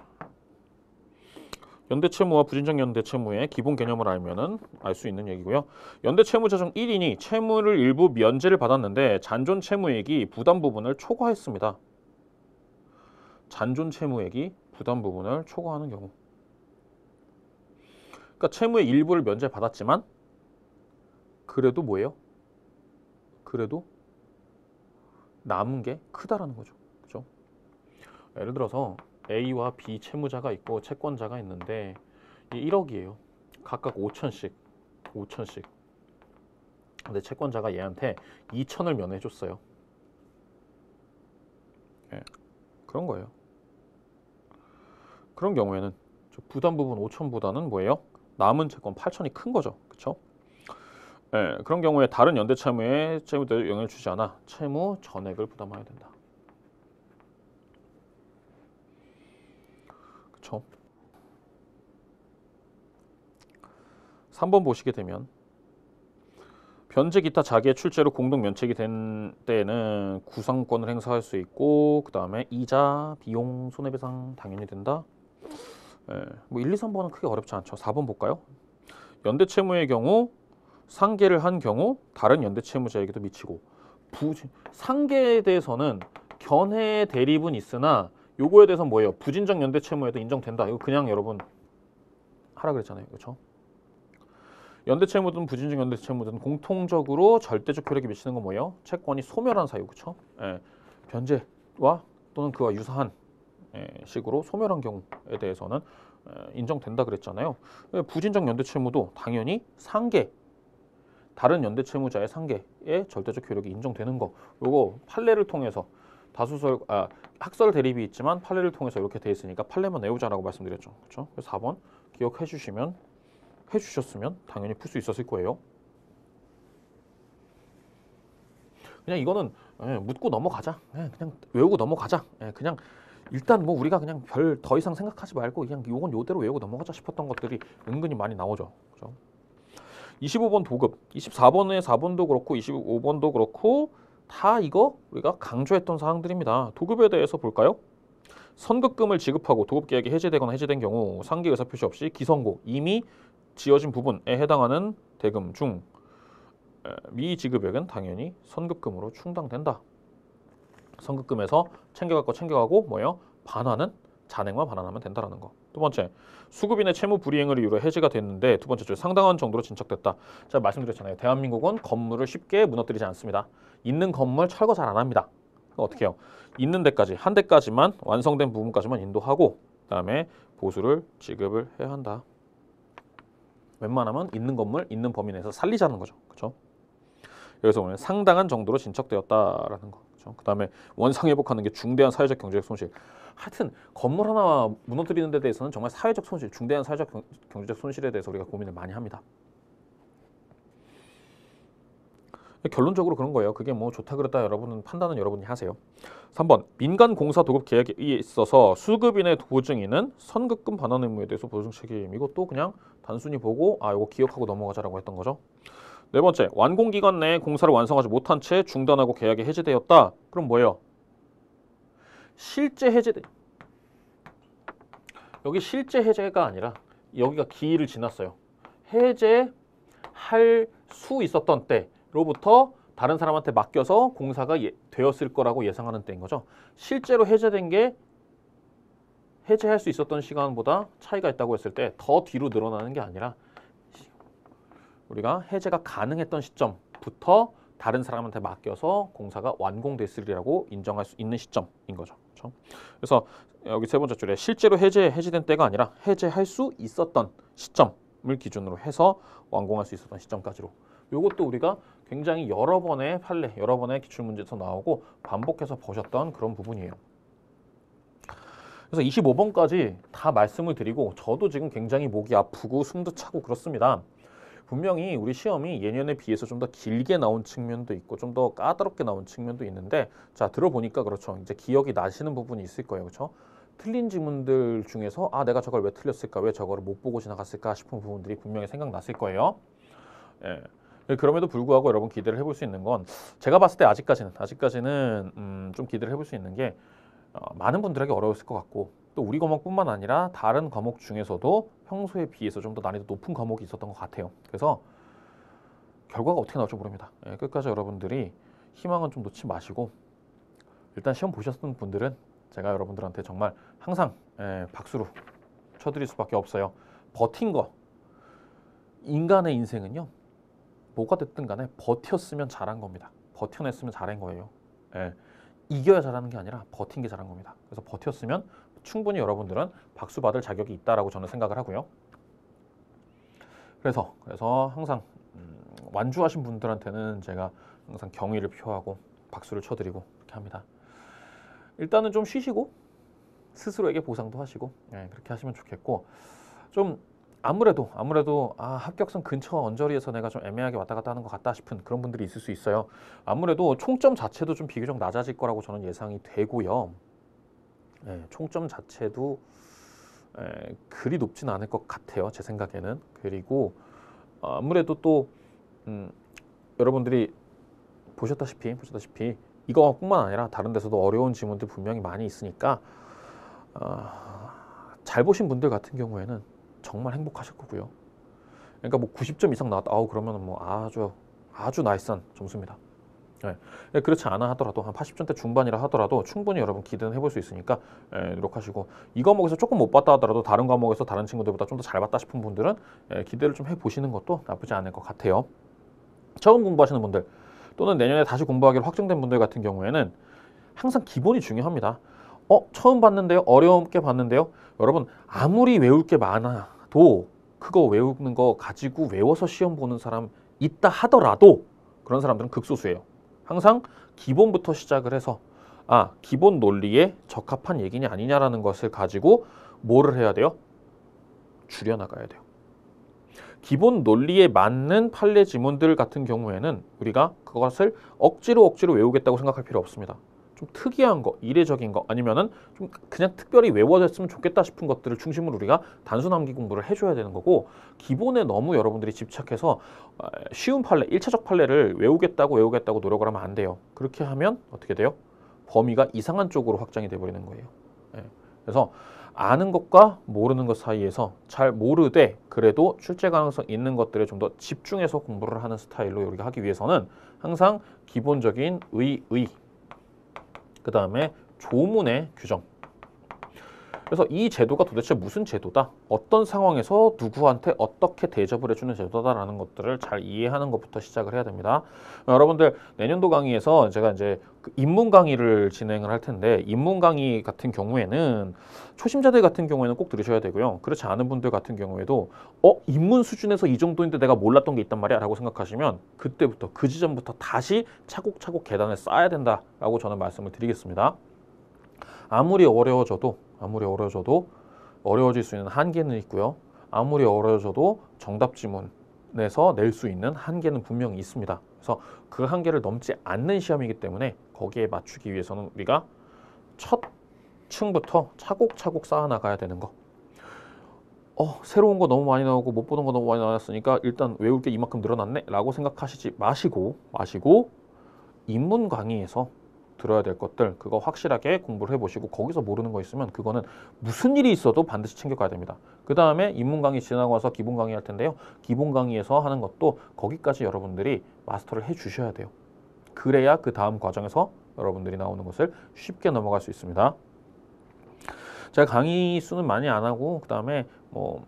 연대 채무와 부진적 연대 채무의 기본 개념을 알면은 알 수 있는 얘기고요. 연대 채무자 중 일 인이 채무를 일부 면제를 받았는데 잔존 채무액이 부담 부분을 초과했습니다. 잔존 채무액이 부담 부분을 초과하는 경우. 그러니까 채무의 일부를 면제받았지만 그래도 뭐예요? 그래도 남은 게 크다라는 거죠. 그렇죠? 예를 들어서 A와 B 채무자가 있고 채권자가 있는데 이 일억이에요. 각각 오천씩 오천씩. 근데 채권자가 얘한테 이천을 면해줬어요. 예, 그런 거예요. 그런 경우에는 저 부담 부분 오천보다는 뭐예요? 남은 채권 팔천이 큰 거죠. 그렇죠? 예, 그런 경우에 다른 연대 채무에 채무자에 영향을 주지 않아 채무 전액을 부담해야 된다. 그렇죠? 삼 번 보시게 되면 변제 기타 자기의 출제로 공동 면책이 된 때에는 구상권을 행사할 수 있고 그 다음에 이자, 비용, 손해배상 당연히 된다. 예, 뭐 일, 이, 삼 번은 크게 어렵지 않죠. 사 번 볼까요? 연대 채무의 경우 상계를 한 경우 다른 연대 채무자에게도 미치고 부, 상계에 대해서는 견해 대립은 있으나 요거에 대해서는 뭐예요? 부진적 연대 채무에도 인정된다. 이거 그냥 여러분 하라 그랬잖아요. 그렇죠? 연대 채무든 부진적 연대 채무든 공통적으로 절대적 효력이 미치는 건 뭐예요? 채권이 소멸한 사유, 그렇죠? 예, 변제와 또는 그와 유사한 예, 식으로 소멸한 경우에 대해서는 예, 인정된다 그랬잖아요. 예, 부진적 연대 채무도 당연히 상계, 다른 연대 채무자의 상계에 절대적 효력이 인정되는 거. 요거 판례를 통해서 다수설, 아, 학설 대립이 있지만 판례를 통해서 이렇게 돼 있으니까 판례만 외우자라고 말씀드렸죠, 그렇죠? 사 번 기억해 주시면. 해주셨으면 당연히 풀 수 있었을 거예요. 그냥 이거는 예, 묻고 넘어가자. 예, 그냥 외우고 넘어가자. 예, 그냥 일단 뭐 우리가 그냥 별 더 이상 생각하지 말고 그냥 요건 요대로 외우고 넘어가자 싶었던 것들이 은근히 많이 나오죠. 그죠? 이십오 번 도급, 이십사 번의 사 번도 그렇고 이십오 번도 그렇고 다 이거 우리가 강조했던 사항들입니다. 도급에 대해서 볼까요? 선급금을 지급하고 도급계약이 해제되거나 해제된 경우 상계 의사 표시 없이 기선고 이미 지어진 부분에 해당하는 대금 중 미지급액은 당연히 선급금으로 충당된다. 선급금에서 챙겨갈 거 챙겨가고 뭐예요? 반환은 잔액만 반환하면 된다라는 거. 두 번째, 수급인의 채무 불이행을 이유로 해제가 됐는데 두 번째 줄 상당한 정도로 진척됐다. 제가 말씀드렸잖아요. 대한민국은 건물을 쉽게 무너뜨리지 않습니다. 있는 건물 철거 잘 안 합니다. 어떻게 해요? 있는 데까지, 한 데까지만 완성된 부분까지만 인도하고 그다음에 보수를 지급을 해야 한다. 웬만하면 있는 건물, 있는 범위 내에서 살리자는 거죠. 그렇죠? 여기서 보면 상당한 정도로 진척되었다라는 거. 그렇죠? 그다음에 원상 회복하는 게 중대한 사회적 경제적 손실. 하여튼 건물 하나 무너뜨리는 데 대해서는 정말 사회적 손실, 중대한 사회적 경, 경제적 손실에 대해서 우리가 고민을 많이 합니다. 결론적으로 그런 거예요. 그게 뭐 좋다 그랬다 여러분은 판단은 여러분이 하세요. 삼 번 민간 공사 도급 계약에 있어서 수급인의 보증인은 선급금 반환 의무에 대해서 보증 책임. 이것도 그냥 단순히 보고 아 이거 기억하고 넘어가자라고 했던 거죠. 네 번째 완공 기간 내에 공사를 완성하지 못한 채 중단하고 계약이 해제되었다. 그럼 뭐예요? 실제 해제 여기 실제 해제가 아니라 여기가 기일을 지났어요. 해제할 수 있었던 때. 로부터 다른 사람한테 맡겨서 공사가 예, 되었을 거라고 예상하는 때인 거죠. 실제로 해제된 게 해제할 수 있었던 시간보다 차이가 있다고 했을 때 더 뒤로 늘어나는 게 아니라 우리가 해제가 가능했던 시점부터 다른 사람한테 맡겨서 공사가 완공됐으리라고 인정할 수 있는 시점인 거죠. 그렇죠? 그래서 여기 세 번째 줄에 실제로 해제, 해제된 때가 아니라 해제할 수 있었던 시점을 기준으로 해서 완공할 수 있었던 시점까지로 이것도 우리가 굉장히 여러 번의 판례, 여러 번의 기출문제에서 나오고 반복해서 보셨던 그런 부분이에요. 그래서 이십오 번까지 다 말씀을 드리고 저도 지금 굉장히 목이 아프고 숨도 차고 그렇습니다. 분명히 우리 시험이 예년에 비해서 좀 더 길게 나온 측면도 있고 좀 더 까다롭게 나온 측면도 있는데 자 들어보니까 그렇죠. 이제 기억이 나시는 부분이 있을 거예요. 그렇죠? 틀린 지문들 중에서 아 내가 저걸 왜 틀렸을까? 왜 저거를 못 보고 지나갔을까? 싶은 부분들이 분명히 생각났을 거예요. 예. 그럼에도 불구하고 여러분 기대를 해볼 수 있는 건 제가 봤을 때 아직까지는 아직까지는 음 좀 기대를 해볼 수 있는 게 어 많은 분들에게 어려웠을 것 같고 또 우리 과목뿐만 아니라 다른 과목 중에서도 평소에 비해서 좀 더 난이도 높은 과목이 있었던 것 같아요. 그래서 결과가 어떻게 나올지 모릅니다. 예, 끝까지 여러분들이 희망은 좀 놓지 마시고 일단 시험 보셨던 분들은 제가 여러분들한테 정말 항상 예, 박수로 쳐드릴 수밖에 없어요. 버틴 거 인간의 인생은요. 뭐가 됐든 간에 버텼으면 잘한 겁니다. 버텨냈으면 잘한 거예요. 예. 이겨야 잘하는 게 아니라 버틴 게 잘한 겁니다. 그래서 버텼으면 충분히 여러분들은 박수 받을 자격이 있다라고 저는 생각을 하고요. 그래서 그래서 항상 완주하신 분들한테는 제가 항상 경의를 표하고 박수를 쳐드리고 이렇게 합니다. 일단은 좀 쉬시고 스스로에게 보상도 하시고 네, 그렇게 하시면 좋겠고, 좀 아무래도 아무래도 아, 합격선 근처 언저리에서 내가 좀 애매하게 왔다 갔다 하는 것 같다 싶은 그런 분들이 있을 수 있어요. 아무래도 총점 자체도 좀 비교적 낮아질 거라고 저는 예상이 되고요. 네, 총점 자체도 에, 그리 높진 않을 것 같아요, 제 생각에는. 그리고 아무래도 또 음, 여러분들이 보셨다시피 보셨다시피 이거뿐만 아니라 다른 데서도 어려운 지문들 분명히 많이 있으니까 어, 잘 보신 분들 같은 경우에는 정말 행복하실 거고요. 그러니까 뭐 구십 점 이상 나왔다, 아우 그러면 뭐 아주 아주 나이스한 점수입니다. 네. 그렇지 않아 하더라도 한 팔십 점대 중반이라 하더라도 충분히 여러분 기대는 해볼 수 있으니까 예, 노력하시고, 이 과목에서 조금 못 봤다 하더라도 다른 과목에서 다른 친구들보다 좀 더 잘 봤다 싶은 분들은 예, 기대를 좀 해보시는 것도 나쁘지 않을 것 같아요. 처음 공부하시는 분들 또는 내년에 다시 공부하기로 확정된 분들 같은 경우에는 항상 기본이 중요합니다. 어? 처음 봤는데요? 어려움게 봤는데요? 여러분 아무리 외울 게 많아도 그거 외우는 거 가지고 외워서 시험 보는 사람 있다 하더라도 그런 사람들은 극소수예요. 항상 기본부터 시작을 해서 아, 기본 논리에 적합한 얘기냐 아니냐라는 것을 가지고 뭐를 해야 돼요? 줄여나가야 돼요. 기본 논리에 맞는 판례 지문들 같은 경우에는 우리가 그것을 억지로 억지로 외우겠다고 생각할 필요 없습니다. 좀 특이한 거, 이례적인 거, 아니면은 좀 그냥 특별히 외워졌으면 좋겠다 싶은 것들을 중심으로 우리가 단순 암기 공부를 해줘야 되는 거고, 기본에 너무 여러분들이 집착해서 쉬운 판례, 일차적 판례를 외우겠다고 외우겠다고 노력을 하면 안 돼요. 그렇게 하면 어떻게 돼요? 범위가 이상한 쪽으로 확장이 돼버리는 거예요. 예. 그래서 아는 것과 모르는 것 사이에서 잘 모르되 그래도 출제 가능성 있는 것들에 좀 더 집중해서 공부를 하는 스타일로 우리가 하기 위해서는 항상 기본적인 의, 의, 그 다음에 조문의 규정. 그래서 이 제도가 도대체 무슨 제도다, 어떤 상황에서 누구한테 어떻게 대접을 해주는 제도다라는 것들을 잘 이해하는 것부터 시작을 해야 됩니다. 여러분들 내년도 강의에서 제가 이제 입문 강의를 진행을 할 텐데, 입문 강의 같은 경우에는 초심자들 같은 경우에는 꼭 들으셔야 되고요. 그렇지 않은 분들 같은 경우에도 어? 입문 수준에서 이 정도인데 내가 몰랐던 게 있단 말이야 라고 생각하시면 그때부터 그 지점부터 다시 차곡차곡 계단을 쌓아야 된다라고 저는 말씀을 드리겠습니다. 아무리 어려워져도 아무리 어려워져도 어려워질 수 있는 한계는 있고요. 아무리 어려워져도 정답 지문에서 낼 수 있는 한계는 분명히 있습니다. 그래서 그 한계를 넘지 않는 시험이기 때문에 거기에 맞추기 위해서는 우리가 첫 층부터 차곡차곡 쌓아나가야 되는 거. 어, 새로운 거 너무 많이 나오고 못 보던 거 너무 많이 나왔으니까 일단 외울 게 이만큼 늘어났네 라고 생각하시지 마시고 마시고 입문 강의에서 들어야 될 것들 그거 확실하게 공부를 해보시고, 거기서 모르는 거 있으면 그거는 무슨 일이 있어도 반드시 챙겨가야 됩니다. 그 다음에 입문 강의 지나고 와서 기본 강의 할 텐데요. 기본 강의에서 하는 것도 거기까지 여러분들이 마스터를 해주셔야 돼요. 그래야 그 다음 과정에서 여러분들이 나오는 것을 쉽게 넘어갈 수 있습니다. 제가 강의 수는 많이 안 하고 그 다음에 뭐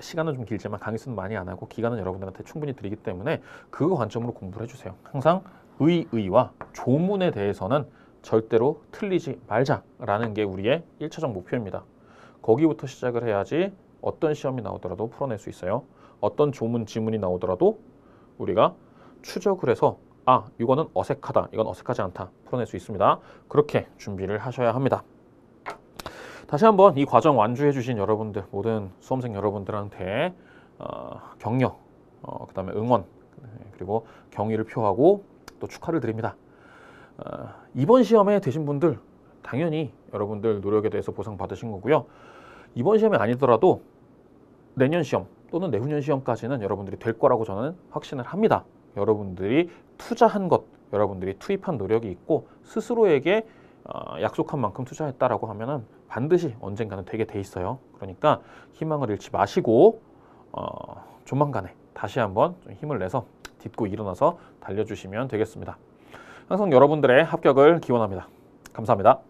시간은 좀 길지만 강의 수는 많이 안 하고 기간은 여러분들한테 충분히 드리기 때문에 그 관점으로 공부를 해주세요. 항상 의, 의와 조문에 대해서는 절대로 틀리지 말자라는 게 우리의 일차적 목표입니다. 거기부터 시작을 해야지 어떤 시험이 나오더라도 풀어낼 수 있어요. 어떤 조문, 지문이 나오더라도 우리가 추적을 해서 아, 이거는 어색하다, 이건 어색하지 않다, 풀어낼 수 있습니다. 그렇게 준비를 하셔야 합니다. 다시 한번 이 과정 완주해 주신 여러분들, 모든 수험생 여러분들한테 어, 격려, 어, 그 다음에 응원, 그리고 경의를 표하고 또 축하를 드립니다. 어, 이번 시험에 되신 분들 당연히 여러분들 노력에 대해서 보상받으신 거고요. 이번 시험이 아니더라도 내년 시험 또는 내후년 시험까지는 여러분들이 될 거라고 저는 확신을 합니다. 여러분들이 투자한 것, 여러분들이 투입한 노력이 있고 스스로에게 어, 약속한 만큼 투자했다라고 하면은 반드시 언젠가는 되게 돼 있어요. 그러니까 희망을 잃지 마시고 어, 조만간에 다시 한번 좀 힘을 내서 딛고 일어나서 달려주시면 되겠습니다. 항상 여러분들의 합격을 기원합니다. 감사합니다.